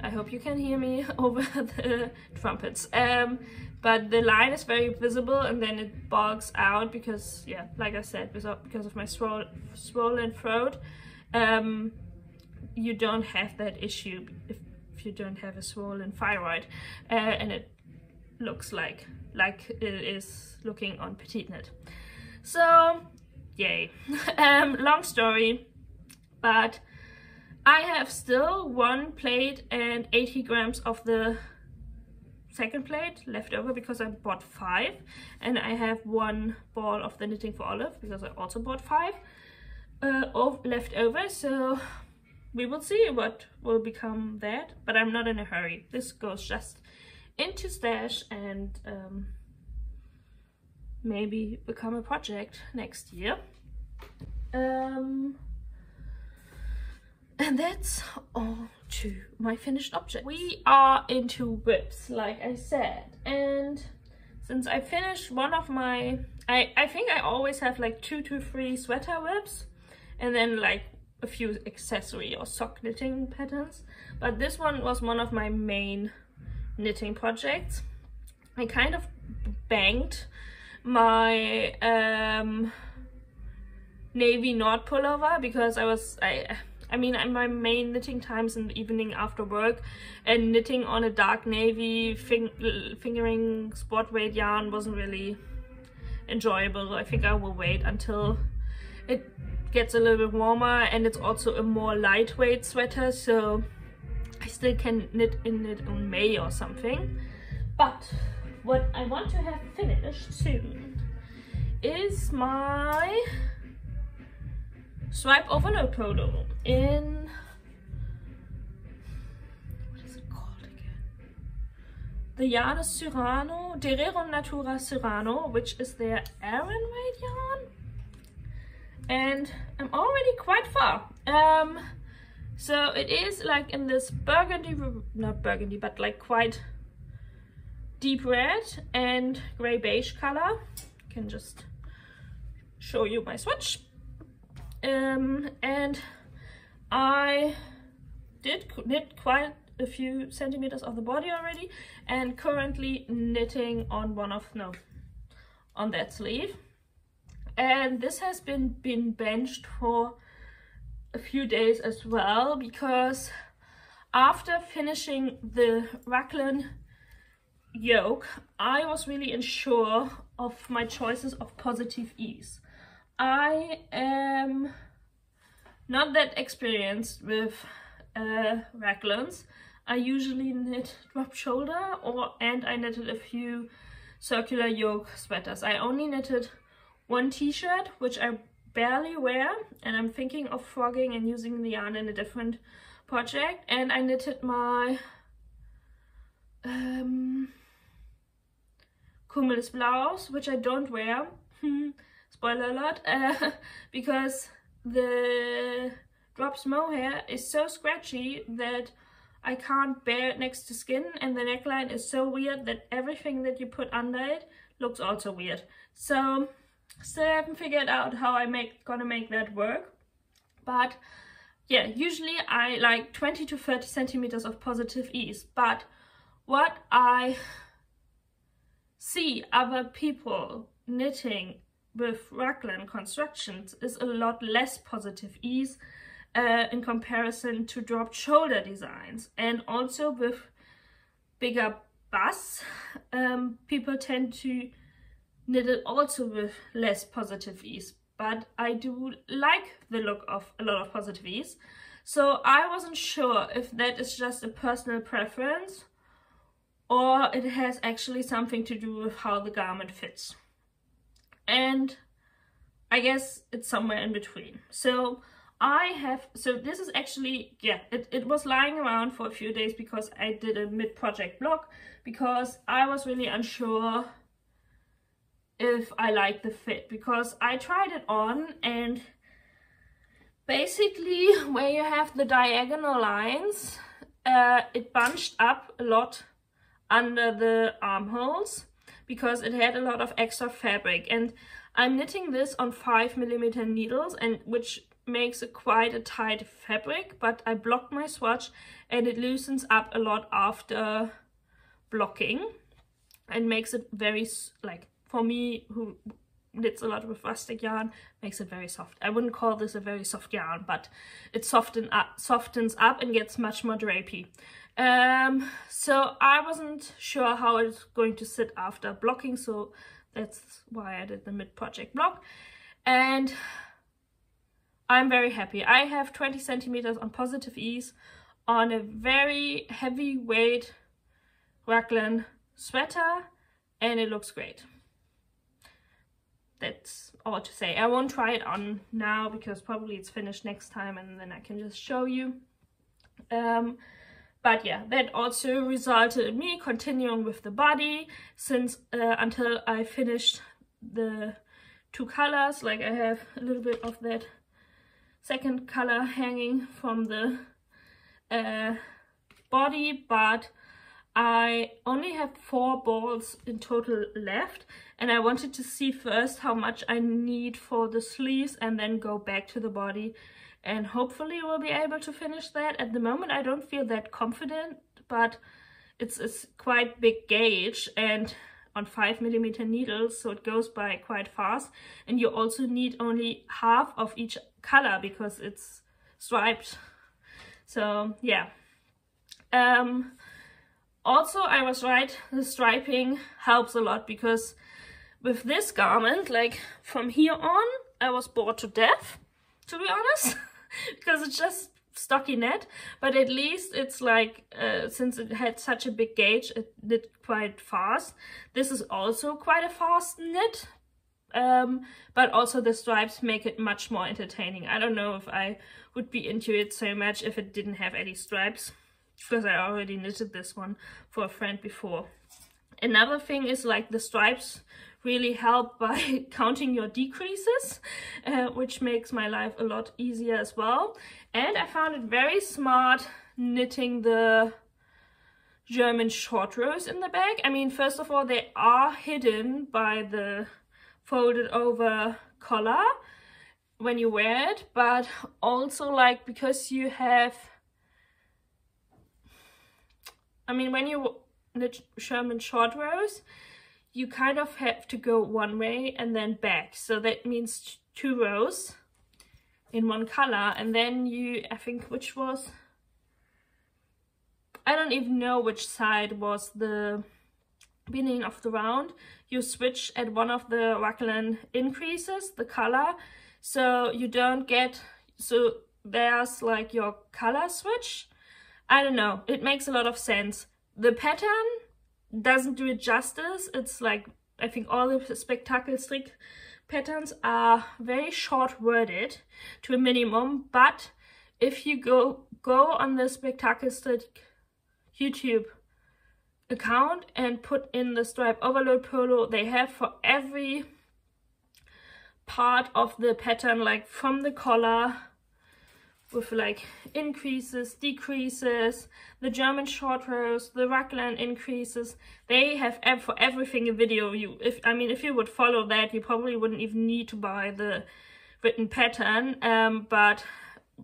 I hope you can hear me over the trumpets. Um, but the line is very visible and then it bogs out because, yeah, like I said, because of my swol swollen throat, um, you don't have that issue if you don't have a swollen thyroid, uh, and it looks like like it is looking on Petite Knit. So yay. Um, long story, but I have still one plate and eighty grams of the second plate left over because I bought five, and I have one ball of the Knitting for Olive because I also bought five uh, of left over. So we will see what will become that, but I'm not in a hurry. This goes just into stash and um, maybe become a project next year. Um, and that's all to my finished object. We are into whips, like I said. And since I finished one of my... I, I think I always have like two to three sweater whips and then like a few accessory or sock knitting patterns, but this one was one of my main knitting projects. I kind of banked my um, navy knot pullover because I was, I, I mean, my main knitting times in the evening after work, and knitting on a dark navy fing fingering sport weight yarn wasn't really enjoyable. I think I will wait until it gets a little bit warmer, and it's also a more lightweight sweater, so I still can knit in it in May or something. But what I want to have finished soon is my Striped overload Polo in, what is it called again? The yarn is Cyrano, De rerum natura Cyrano, which is their Aran weight yarn. And I'm already quite far. Um, so it is like in this burgundy, not burgundy, but like quite deep red and grey beige color. I can just show you my swatch. Um, and I did knit quite a few centimeters of the body already, and currently knitting on one of, no, on that sleeve. And this has been been benched for a few days as well, because after finishing the raglan yoke, I was really unsure of my choices of positive ease. I am not that experienced with uh, raglans. I usually knit drop shoulder, or and I knitted a few circular yoke sweaters. I only knitted one t-shirt, which I barely wear, and I'm thinking of frogging and using the yarn in a different project. And I knitted my um, cumulus blouse, which I don't wear, spoiler alert, uh, because the drops mohair is so scratchy that I can't bear it next to skin, and the neckline is so weird that everything that you put under it looks also weird. So still haven't figured out how I make gonna make that work, but yeah, usually I like twenty to thirty centimeters of positive ease. But what I see other people knitting with raglan constructions is a lot less positive ease uh, in comparison to dropped shoulder designs, and also with bigger busts, um, people tend to knitted also with less positive ease, but I do like the look of a lot of positive ease. So I wasn't sure if that is just a personal preference or it has actually something to do with how the garment fits. And I guess it's somewhere in between. So I have, so this is actually, yeah, it, it was lying around for a few days because I did a mid-project blog, because I was really unsure if I liked the fit, because I tried it on, and basically where you have the diagonal lines, uh, it bunched up a lot under the armholes because it had a lot of extra fabric, and I'm knitting this on five millimeter needles, and which makes it quite a tight fabric, but I blocked my swatch and it loosens up a lot after blocking and makes it very, like, for me who knits a lot with rustic yarn, makes it very soft. I wouldn't call this a very soft yarn, but it soften up, softens up and gets much more drapey. Um, so I wasn't sure how it's going to sit after blocking, so that's why I did the mid-project block, and I'm very happy. I have twenty centimeters on positive ease on a very heavyweight raglan sweater, and it looks great. That's all to say. I won't try it on now because probably it's finished next time and then I can just show you. Um, but yeah, that also resulted in me continuing with the body since uh, until I finished the two colors. Like, I have a little bit of that second color hanging from the uh, body, but I only have four balls in total left, and I wanted to see first how much I need for the sleeves and then go back to the body, and hopefully we'll be able to finish that. At the moment I don't feel that confident, but it's a quite big gauge and on five millimeter needles, so it goes by quite fast, and you also need only half of each color because it's striped. So yeah, um also I was right, the striping helps a lot, because with this garment, like, from here on I was bored to death, to be honest, because it's just stocky net, but at least it's like, uh, since it had such a big gauge, it knit quite fast. This is also quite a fast knit, um, but also the stripes make it much more entertaining. I don't know if I would be into it so much if it didn't have any stripes, because I already knitted this one for a friend before. Another thing is, like, the stripes really help by counting your decreases, uh, which makes my life a lot easier as well. And I found it very smart knitting the German short rows in the back. I mean, first of all, they are hidden by the folded over collar when you wear it, but also, like, because you have, I mean, when you knit German short rows, you kind of have to go one way and then back, so that means two rows in one color, and then you, I think, which was, I don't even know which side was the beginning of the round, you switch at one of the raglan increases the color, so you don't get, so there's like your color switch. I don't know, it makes a lot of sense. The pattern doesn't do it justice. It's like, I think all the Spektakelstrik patterns are very short worded to a minimum, but if you go go on the Spektakelstrik YouTube account and put in the Striped Overload Polo, they have for every part of the pattern, like from the collar with like increases, decreases, the German short rows, the raglan increases. They have ev for everything a video. You, if I mean, if you would follow that, you probably wouldn't even need to buy the written pattern. Um, but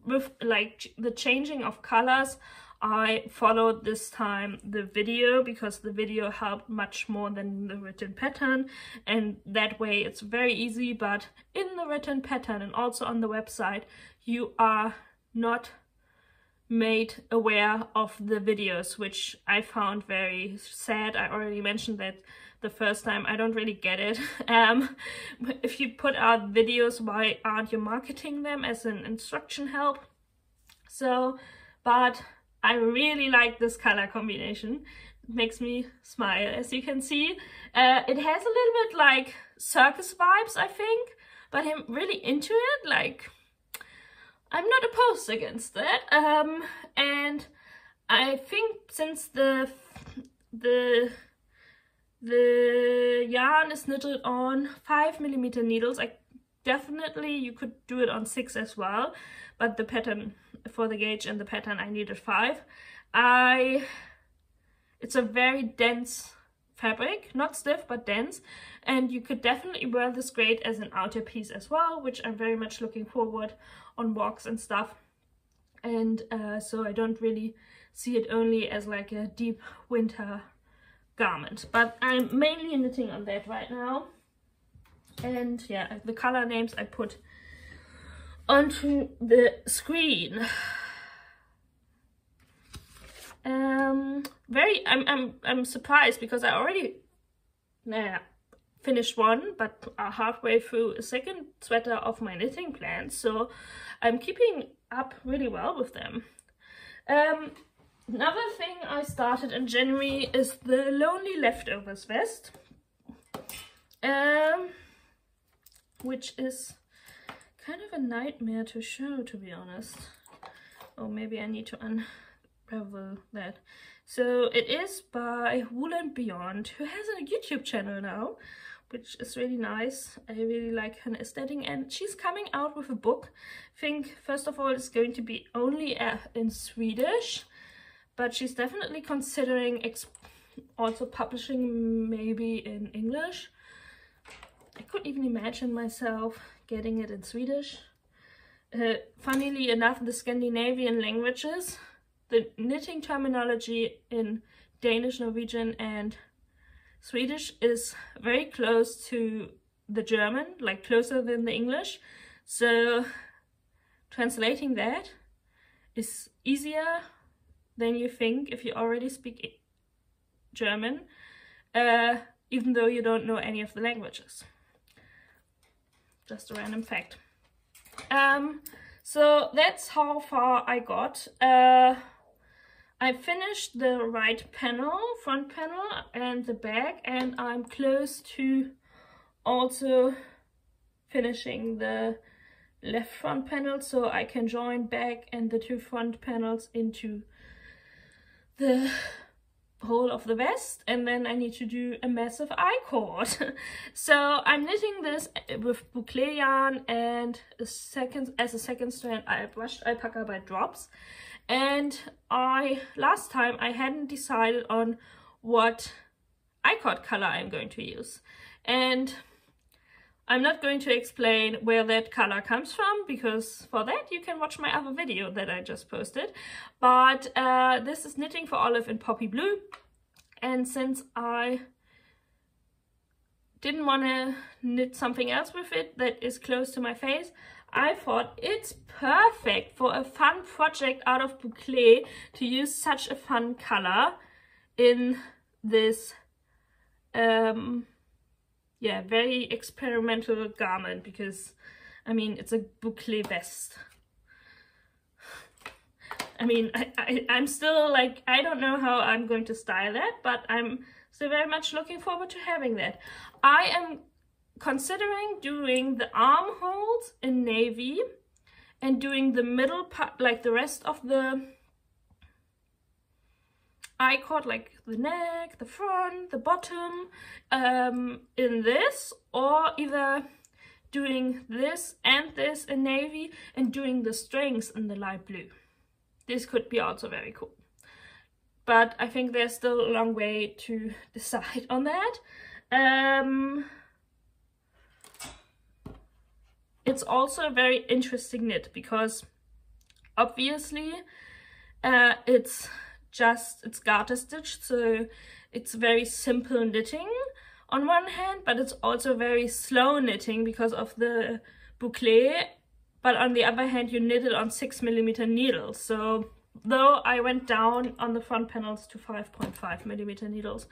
with like ch the changing of colors, I followed this time the video, because the video helped much more than the written pattern, and that way it's very easy. But in the written pattern and also on the website, you are not made aware of the videos, which I found very sad. I already mentioned that the first time, I don't really get it. Um, if you put out videos, why aren't you marketing them as an instruction help? So, but I really like this color combination. It makes me smile, as you can see. Uh, it has a little bit like circus vibes, I think, but I'm really into it. Like, I'm not opposed against that. Um, and I think since the the the yarn is knitted on five millimeter needles, I definitely you could do it on six as well, but the pattern for the gauge and the pattern I needed five. I it's a very dense fabric, not stiff but dense, and you could definitely wear this great as an outer piece as well, which I'm very much looking forward on walks and stuff. And uh, so I don't really see it only as like a deep winter garment, but I'm mainly knitting on that right now. And yeah, the color names I put onto the screen. Um, very, I'm, I'm, I'm surprised because I already nah, finished one, but are halfway through a second sweater of my knitting plans. So I'm keeping up really well with them. Um, another thing I started in January is the Lonely Leftovers vest, um, which is kind of a nightmare to show, to be honest. Oh, maybe I need to un. Unravel that. So it is by woolndbeyond, who has a YouTube channel now, which is really nice. I really like her aesthetic, and she's coming out with a book. I think first of all it's going to be only uh, in Swedish, but she's definitely considering exp also publishing maybe in English. I couldn't even imagine myself getting it in Swedish. Uh, funnily enough, the Scandinavian languages, the knitting terminology in Danish, Norwegian and Swedish is very close to the German, like closer than the English. So translating that is easier than you think if you already speak German, uh, even though you don't know any of the languages. Just a random fact. Um, so that's how far I got. Uh, I finished the right panel, front panel and the back, and I'm close to also finishing the left front panel, so I can join back and the two front panels into the whole of the vest, and then I need to do a massive I-cord. So I'm knitting this with boucle yarn and a second, as a second strand I brushed alpaca by Drops. And I last time I hadn't decided on what I-cord color I'm going to use, and I'm not going to explain where that color comes from, because for that you can watch my other video that I just posted. But uh, this is Knitting for Olive in Poppy Blue, and since I didn't want to knit something else with it that is close to my face, I thought it's perfect for a fun project out of boucle to use such a fun color in this um, yeah, very experimental garment, because I mean it's a boucle vest. I mean I, I, I'm still like, I don't know how I'm going to style that, but I'm still very much looking forward to having that. I am considering doing the armholes in navy and doing the middle part, like the rest of the I-cord, like the neck, the front, the bottom, um, in this, or either doing this and this in navy and doing the strings in the light blue. This could be also very cool, but I think there's still a long way to decide on that. Um, it's also a very interesting knit, because obviously uh, it's just it's garter stitched, so it's very simple knitting on one hand, but it's also very slow knitting because of the boucle. But on the other hand, you knit it on six millimeter needles, so though I went down on the front panels to five point five millimeter needles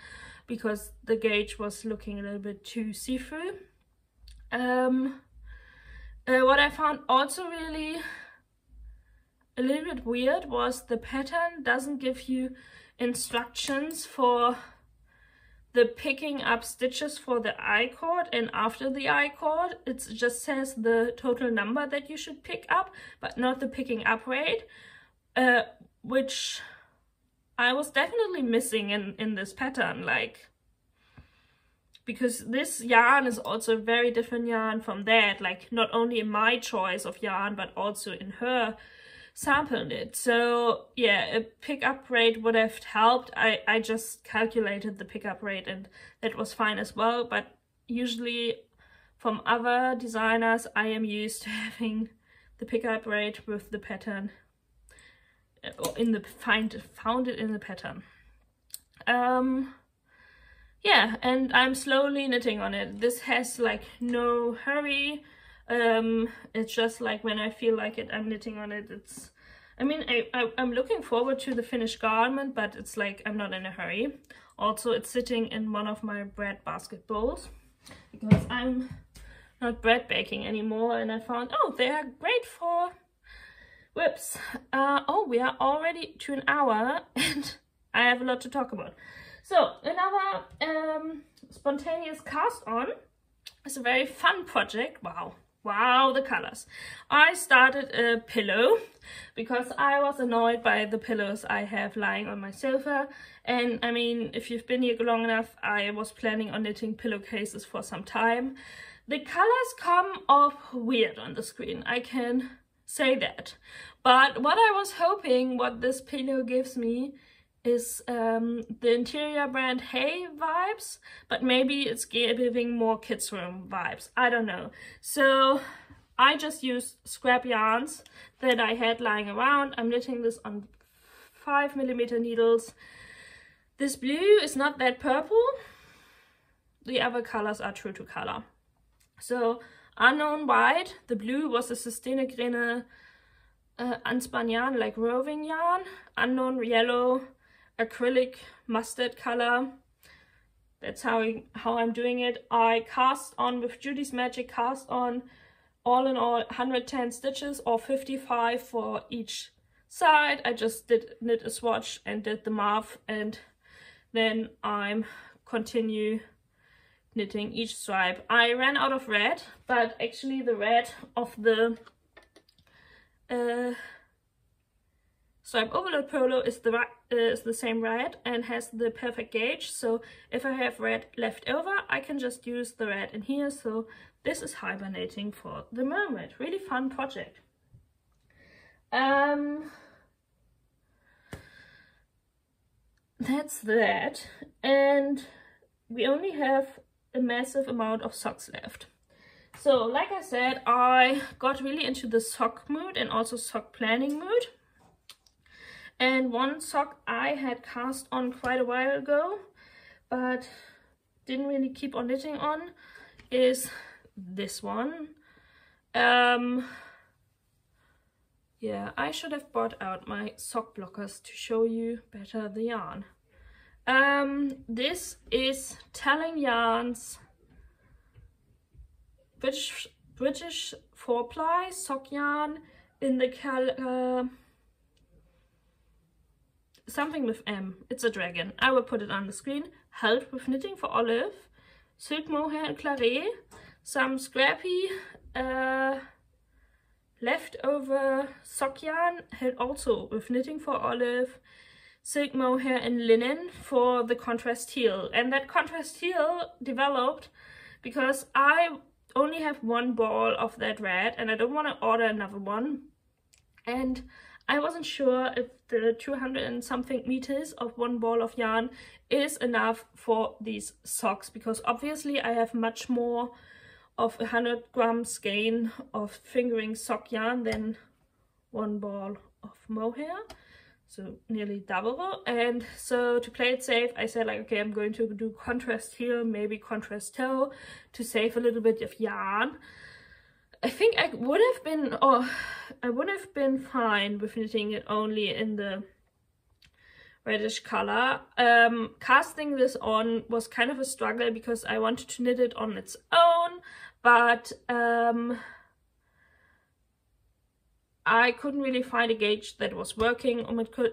because the gauge was looking a little bit too see-through. Um, uh, what I found also really a little bit weird was the pattern doesn't give you instructions for the picking up stitches for the I cord, and after the I cord it just says the total number that you should pick up, but not the picking up rate, uh, which I was definitely missing in, in this pattern, like, because this yarn is also a very different yarn from that, like not only in my choice of yarn, but also in her sampled it. So yeah, a pickup rate would have helped. I, I just calculated the pickup rate and that was fine as well, but usually from other designers I am used to having the pickup rate with the pattern, or in the find found it in the pattern. Um yeah, and I'm slowly knitting on it. This has like no hurry. Um it's just like when I feel like it, I'm knitting on it. It's I mean I, I I'm looking forward to the finished garment, but it's like I'm not in a hurry. Also, it's sitting in one of my bread basket bowls because I'm not bread baking anymore, and I found, oh, they are great for whips. Uh oh, we are already to an hour and I have a lot to talk about. So another um spontaneous cast on is a very fun project. Wow. Wow, the colors. I started a pillow because I was annoyed by the pillows I have lying on my sofa. And I mean, if you've been here long enough, I was planning on knitting pillowcases for some time. The colors come off weird on the screen, I can say that. But what I was hoping, what this pillow gives me, is um, the interior brand Hay vibes, but maybe it's giving more kids room vibes, I don't know. So I just used scrap yarns that I had lying around. I'm knitting this on five millimeter needles. This blue is not that purple. The other colors are true to color. So Unknown White, the blue was a Systenegrene uh, Anspun yarn, like roving yarn. Unknown Yellow, acrylic mustard color. That's how I, how I'm doing it. I cast on with Judy's Magic cast on, all in all one hundred ten stitches, or fifty-five for each side. I just did knit a swatch and did the math, and then I'm continue knitting each stripe. I ran out of red, but actually the red of the uh, Striped overload polo is the right Uh, is the same red and has the perfect gauge, so if I have red left over I can just use the red in here. So this is hibernating for the mermaid. Really fun project. Um that's that, and we only have a massive amount of socks left. So like I said, I got really into the sock mood and also sock planning mood. And one sock I had cast on quite a while ago, but didn't really keep on knitting on, is this one. Um, yeah, I should have brought out my sock blockers to show you better the yarn. Um, this is Telling Yarns British, British four ply sock yarn in the color... Uh, something with M. It's a dragon. I will put it on the screen. Helped with Knitting for Olive, Silk Mohair and Claret, some scrappy uh, leftover sock yarn, held also with Knitting for Olive, Silk Mohair and Linen for the contrast heel. And that contrast heel developed because I only have one ball of that red and I don't want to order another one. And I wasn't sure if the two hundred and something meters of one ball of yarn is enough for these socks, because obviously I have much more of one hundred grams gain of fingering sock yarn than one ball of mohair, so nearly double. And so to play it safe, I said like, okay, I'm going to do contrast heel, maybe contrast toe, to save a little bit of yarn. I think I would have been, oh, I would have been fine with knitting it only in the reddish color. Um, casting this on was kind of a struggle because I wanted to knit it on its own, but um, I couldn't really find a gauge that was working, and it could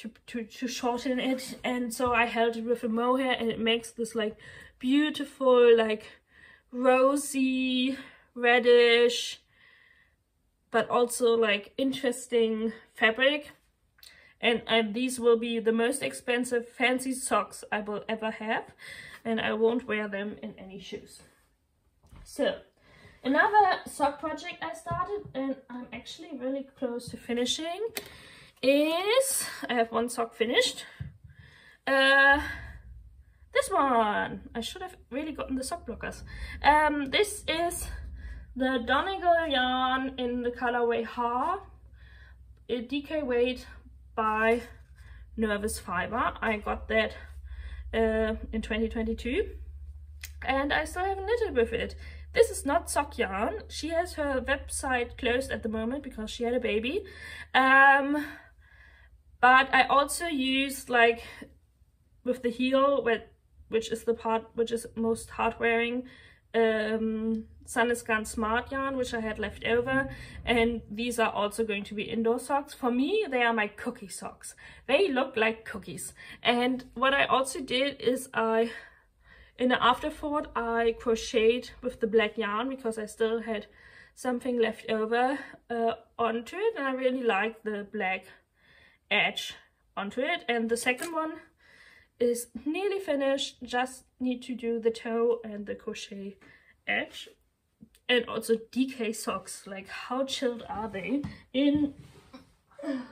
to, to, to shorten it. And so I held it with a mohair, and it makes this like beautiful, like rosy, reddish, but also like interesting fabric. And I, these will be the most expensive fancy socks I will ever have, and I won't wear them in any shoes. So another sock project I started, and I'm actually really close to finishing, is I have one sock finished. Uh, this one, I should have really gotten the sock blockers. Um, this is the Donegal yarn in the colorway Ha, a D K weight by Nervous Fiber. I got that uh, in twenty twenty-two, and I still haven't knitted with it. This is not sock yarn. She has her website closed at the moment because she had a baby. Um, but I also used, like, with the heel, which is the part which is most hard wearing, um, Sandnes Smart Yarn, which I had left over. And these are also going to be indoor socks. For me, they are my cookie socks. They look like cookies. And what I also did is I... in the afterthought, I crocheted with the black yarn because I still had something left over uh, onto it, and I really like the black edge onto it. And the second one is nearly finished, just need to do the toe and the crochet edge. And also D K socks, like how chilled are they in... I'm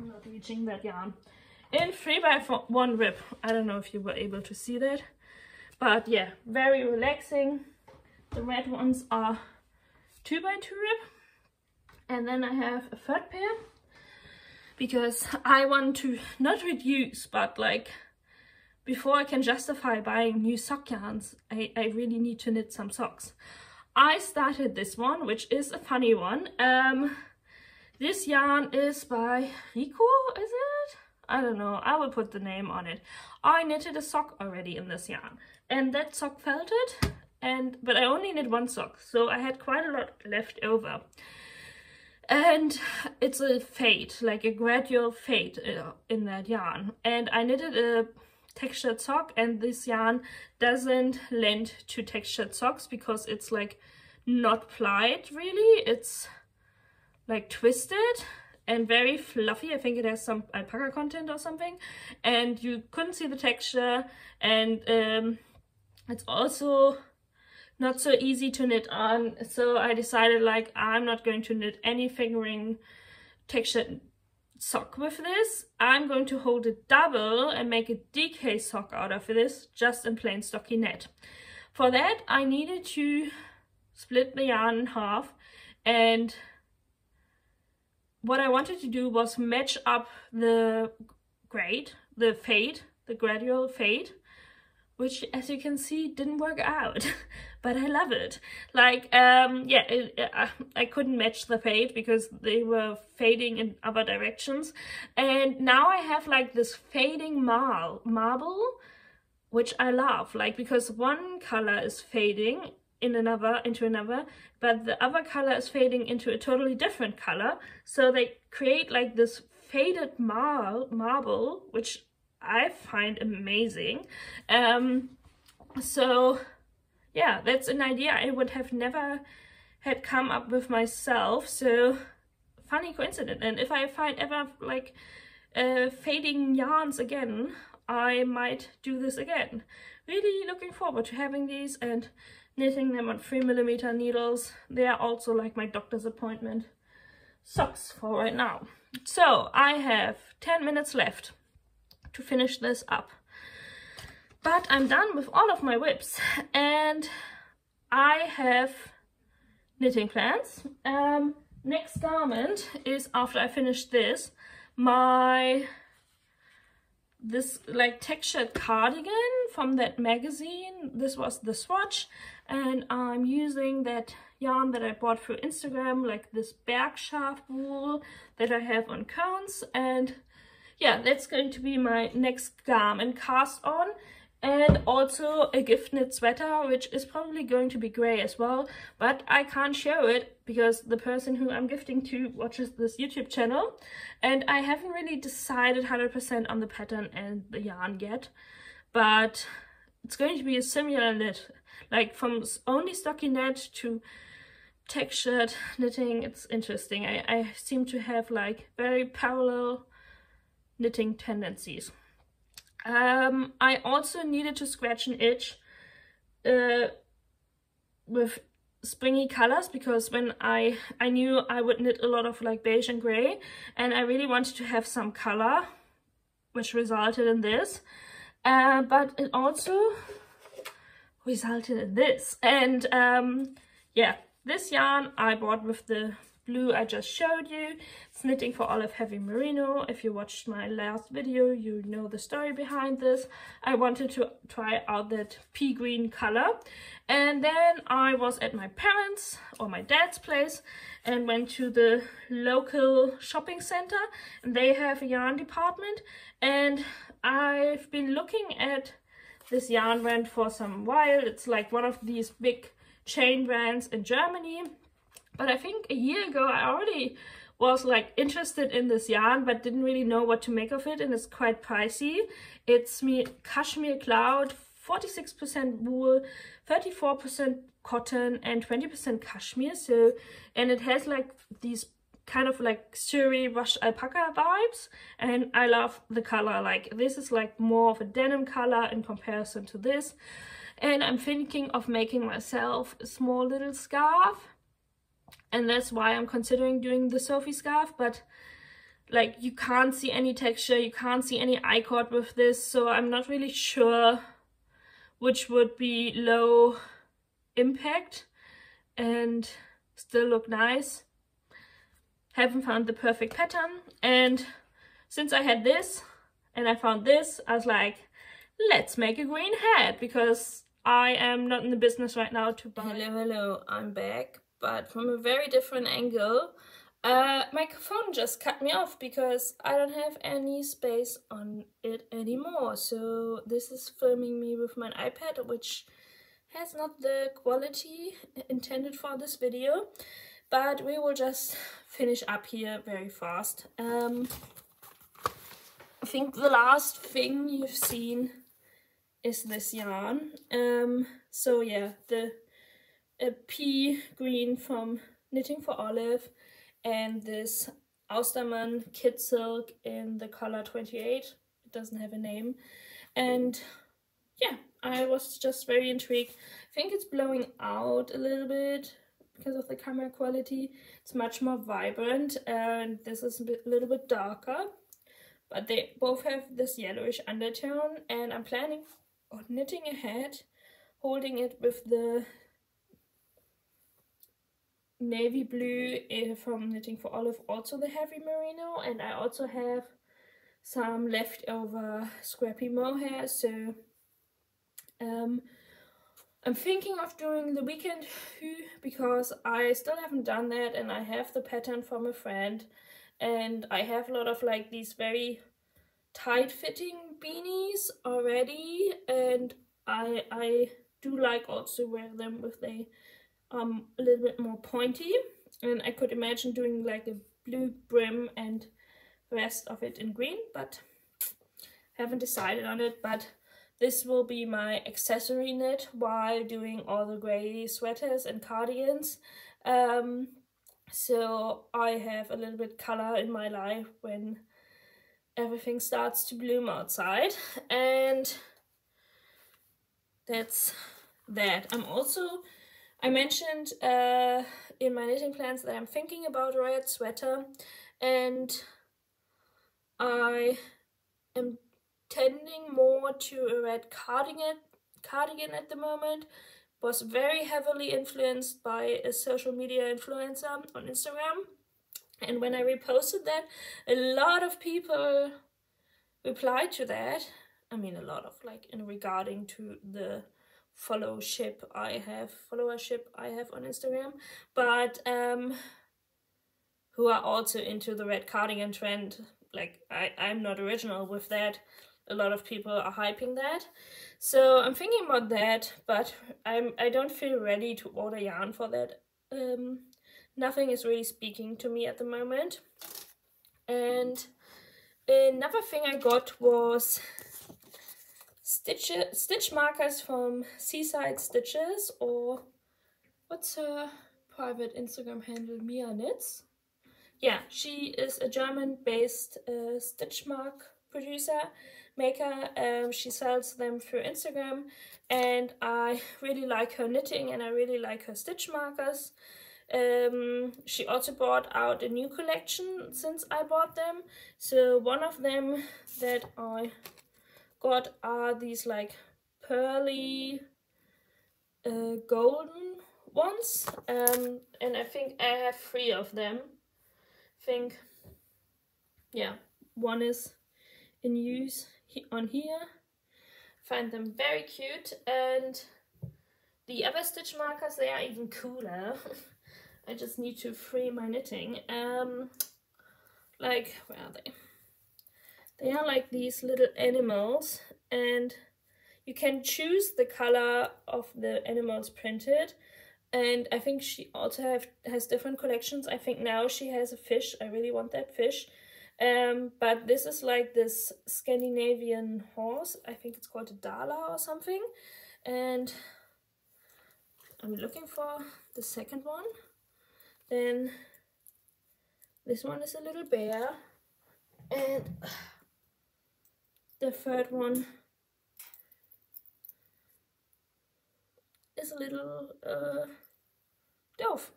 not reaching that yarn. In three by one rib. I don't know if you were able to see that. But yeah, very relaxing. The red ones are two by two rib. And then I have a third pair because I want to not reduce, but like before I can justify buying new sock yarns, I, I really need to knit some socks. I started this one, which is a funny one. Um, this yarn is by Rico, is it? I don't know, I will put the name on it. I knitted a sock already in this yarn, and that sock felted, and but I only knit one sock, so I had quite a lot left over. And it's a fade, like a gradual fade in that yarn. And I knitted a textured sock, and this yarn doesn't lend to textured socks because it's like not plied really, it's like twisted and very fluffy. I think it has some alpaca content or something, and you couldn't see the texture, and um, it's also not so easy to knit on. So I decided, like, I'm not going to knit any fingering textured sock with this. I'm going to hold it double and make a D K sock out of this, just in plain stockinette. For that, I needed to split the yarn in half, and what I wanted to do was match up the grade, the fade, the gradual fade, which, as you can see, didn't work out, but I love it. Like, um, yeah, it, uh, I couldn't match the fade because they were fading in other directions. And now I have like this fading mar marble, which I love, like, because one color is fading in another into another, but the other color is fading into a totally different color, so they create like this faded mar marble, which I find amazing. Um so yeah, that's an idea I would have never had come up with myself, so funny coincidence. And if I find ever like uh fading yarns again, I might do this again. Really looking forward to having these and knitting them on three millimeter needles. They are also like my doctor's appointment socks for right now. So I have ten minutes left to finish this up. But I'm done with all of my whips, and I have knitting plans. Um, next garment is, after I finish this, my... this like textured cardigan from that magazine. This was the swatch, and I'm using that yarn that I bought through Instagram, like this Bergschaft wool that I have on cones. And yeah, that's going to be my next garment cast on. and also a gift knit sweater, which is probably going to be gray as well, but I can't show it because the person who I'm gifting to watches this YouTube channel, and I haven't really decided one hundred percent on the pattern and the yarn yet, but it's going to be a similar knit, like from only stockinette to textured knitting. It's interesting. I, I seem to have like very parallel knitting tendencies. Um, I also needed to scratch an itch uh, with springy colors, because when I, I knew I would knit a lot of like beige and gray, and I really wanted to have some color, which resulted in this, uh, but it also resulted in this. And um, yeah, this yarn I bought with the blue I just showed you. It's Knitting for Olive Heavy Merino. If you watched my last video, you know the story behind this. I wanted to try out that pea green color, and then I was at my parents' or my dad's place and went to the local shopping center, and they have a yarn department, and I've been looking at this yarn brand for some while. It's like one of these big chain brands in Germany. But I think a year ago I already was like interested in this yarn, but didn't really know what to make of it, and it's quite pricey. It's Mia Cashmere Cloud, forty-six percent wool, thirty-four percent cotton, and twenty percent cashmere. So, and it has like these kind of like Surrey rush alpaca vibes, and I love the color. Like this is like more of a denim color in comparison to this, and I'm thinking of making myself a small little scarf. And that's why I'm considering doing the Sophie scarf, but like you can't see any texture, you can't see any I-cord with this, so I'm not really sure which would be low impact and still look nice. Haven't found the perfect pattern, and since I had this and I found this, I was like, let's make a green hat, because I am not in the business right now to buy. Hello, hello, I'm back. But from a very different angle. Uh, my phone just cut me off because I don't have any space on it anymore. So this is filming me with my iPad, which has not the quality intended for this video. But we will just finish up here very fast. Um, I think the last thing you've seen is this yarn. Um, so yeah, the... a pea green from Knitting for Olive, and this Austermann Kid Silk in the color twenty-eight. It doesn't have a name. And yeah, I was just very intrigued. I think it's blowing out a little bit because of the camera quality. It's much more vibrant, and this is a, bit, a little bit darker, but they both have this yellowish undertone, and I'm planning on knitting a hat, holding it with the navy blue from Knitting for Olive, also the Heavy Merino, and I also have some leftover scrappy mohair. So um, I'm thinking of doing the weekend hue, because I still haven't done that, and I have the pattern from a friend, and I have a lot of like these very tight fitting beanies already, and I, I do like also wear them with a Um, a little bit more pointy, and I could imagine doing like a blue brim and the rest of it in green, but haven't decided on it. But this will be my accessory knit while doing all the grey sweaters and cardigans, um, so I have a little bit color in my life when everything starts to bloom outside. And that's that. I'm also I mentioned uh, in my knitting plans that I'm thinking about a red sweater, and I am tending more to a red cardigan, cardigan at the moment. Was very heavily influenced by a social media influencer on Instagram, and when I reposted that, a lot of people replied to that. I mean a lot of like in regarding to the Followship I have followership I have on Instagram, but um, who are also into the red cardigan trend. Like I, I'm not original with that. a lot of people are hyping that. So I'm thinking about that, but I'm, I don't feel ready to order yarn for that. Um, nothing is really speaking to me at the moment. And another thing I got was stitch, stitch markers from Seaside Stitches, or what's her private Instagram handle, Mia Knits. Yeah, she is a German-based uh, stitch mark producer, maker. Um, she sells them through Instagram, and I really like her knitting and I really like her stitch markers. Um, she also brought out a new collection since I bought them. So one of them that I got are these like pearly uh, golden ones, um, and I think I have three of them. I think, yeah, one is in use he on here. Find them very cute, and the other stitch markers, they are even cooler. I just need to free my knitting. Um, like, where are they? They are like these little animals, and you can choose the color of the animals printed. And I think she also have, has different collections. I think now she has a fish. I really want that fish. Um, but this is like this Scandinavian horse. I think it's called a Dala or something. And I'm looking for the second one. Then this one is a little bear, and the third one is a little uh, dove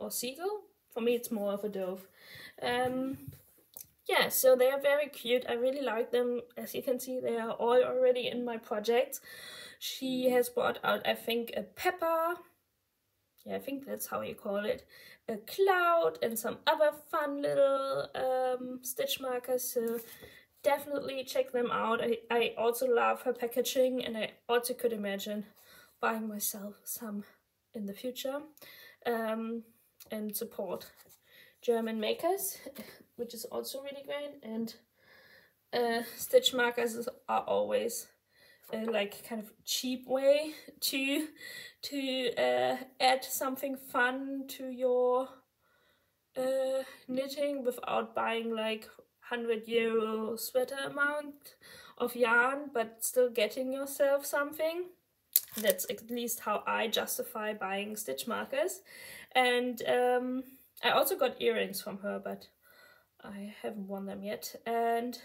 or seagull. For me it's more of a dove. Um, yeah, so they are very cute. I really like them. As you can see, they are all already in my projects. She has brought out, I think, a pepper. Yeah, I think that's how you call it. A cloud and some other fun little um, stitch markers. So definitely check them out. I, I also love her packaging, and I also could imagine buying myself some in the future, um, and support German makers, which is also really great. And uh, stitch markers are always Uh, like kind of cheap way to to uh, add something fun to your uh, knitting without buying like one hundred euro sweater amount of yarn, but still getting yourself something. That's at least how I justify buying stitch markers. And um, I also got earrings from her, but I haven't worn them yet. And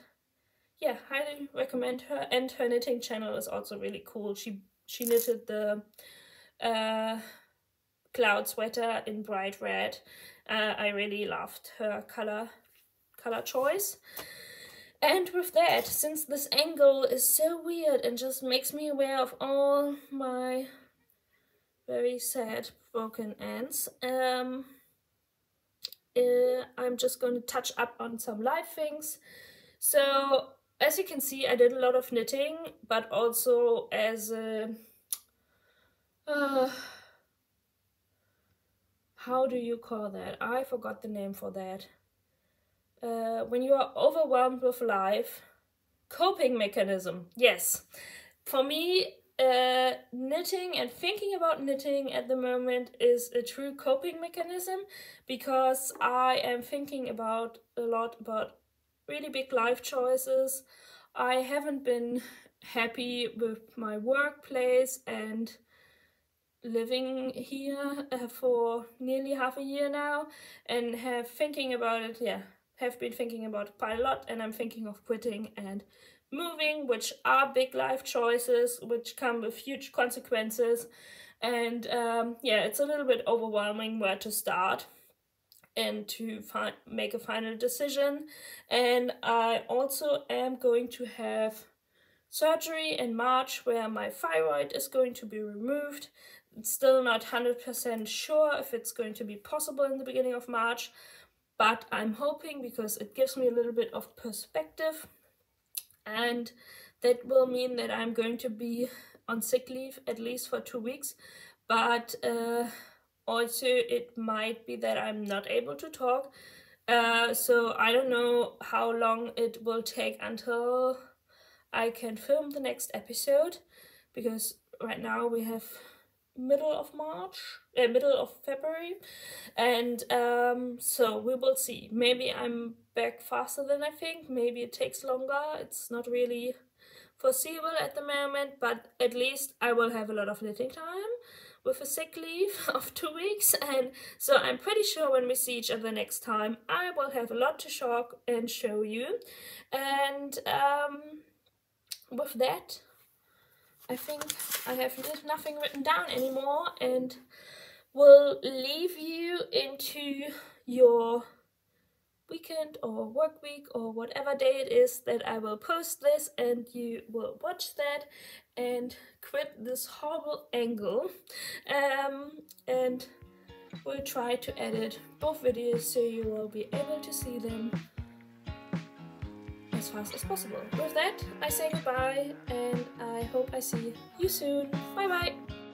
yeah, highly recommend her, and her knitting channel is also really cool. She she knitted the uh, Cloud Sweater in bright red. Uh, I really loved her color color choice. And with that, since this angle is so weird and just makes me aware of all my very sad broken ends, um, uh, I'm just going to touch up on some live things. So, as you can see, I did a lot of knitting, but also as a, uh, how do you call that? I forgot the name for that. Uh, when you are overwhelmed with life, coping mechanism. Yes, for me, uh, knitting and thinking about knitting at the moment is a true coping mechanism, because I am thinking about a lot about really big life choices. I haven't been happy with my workplace and living here uh, for nearly half a year now, and have thinking about it, yeah, have been thinking about it quite a lot, and I'm thinking of quitting and moving, which are big life choices, which come with huge consequences. And um, yeah, it's a little bit overwhelming where to start and to find, make a final decision. And I also am going to have surgery in March where my thyroid is going to be removed. I'm still not one hundred percent sure if it's going to be possible in the beginning of March, but I'm hoping, because it gives me a little bit of perspective, and that will mean that I'm going to be on sick leave at least for two weeks, but uh, also, it might be that I'm not able to talk, uh, so I don't know how long it will take until I can film the next episode, because right now we have middle of March, uh, middle of February, and um, so we will see. Maybe I'm back faster than I think, maybe it takes longer, it's not really foreseeable at the moment, but at least I will have a lot of knitting time with a sick leave of two weeks, and so I'm pretty sure when we see each other next time I will have a lot to shock and show you. And um, with that, I think I have nothing written down anymore, and will leave you into your weekend or work week or whatever day it is that I will post this, and you will watch that and quit this horrible angle, um, and we'll try to edit both videos so you will be able to see them as fast as possible. With that, I say goodbye, and I hope I see you soon. Bye bye!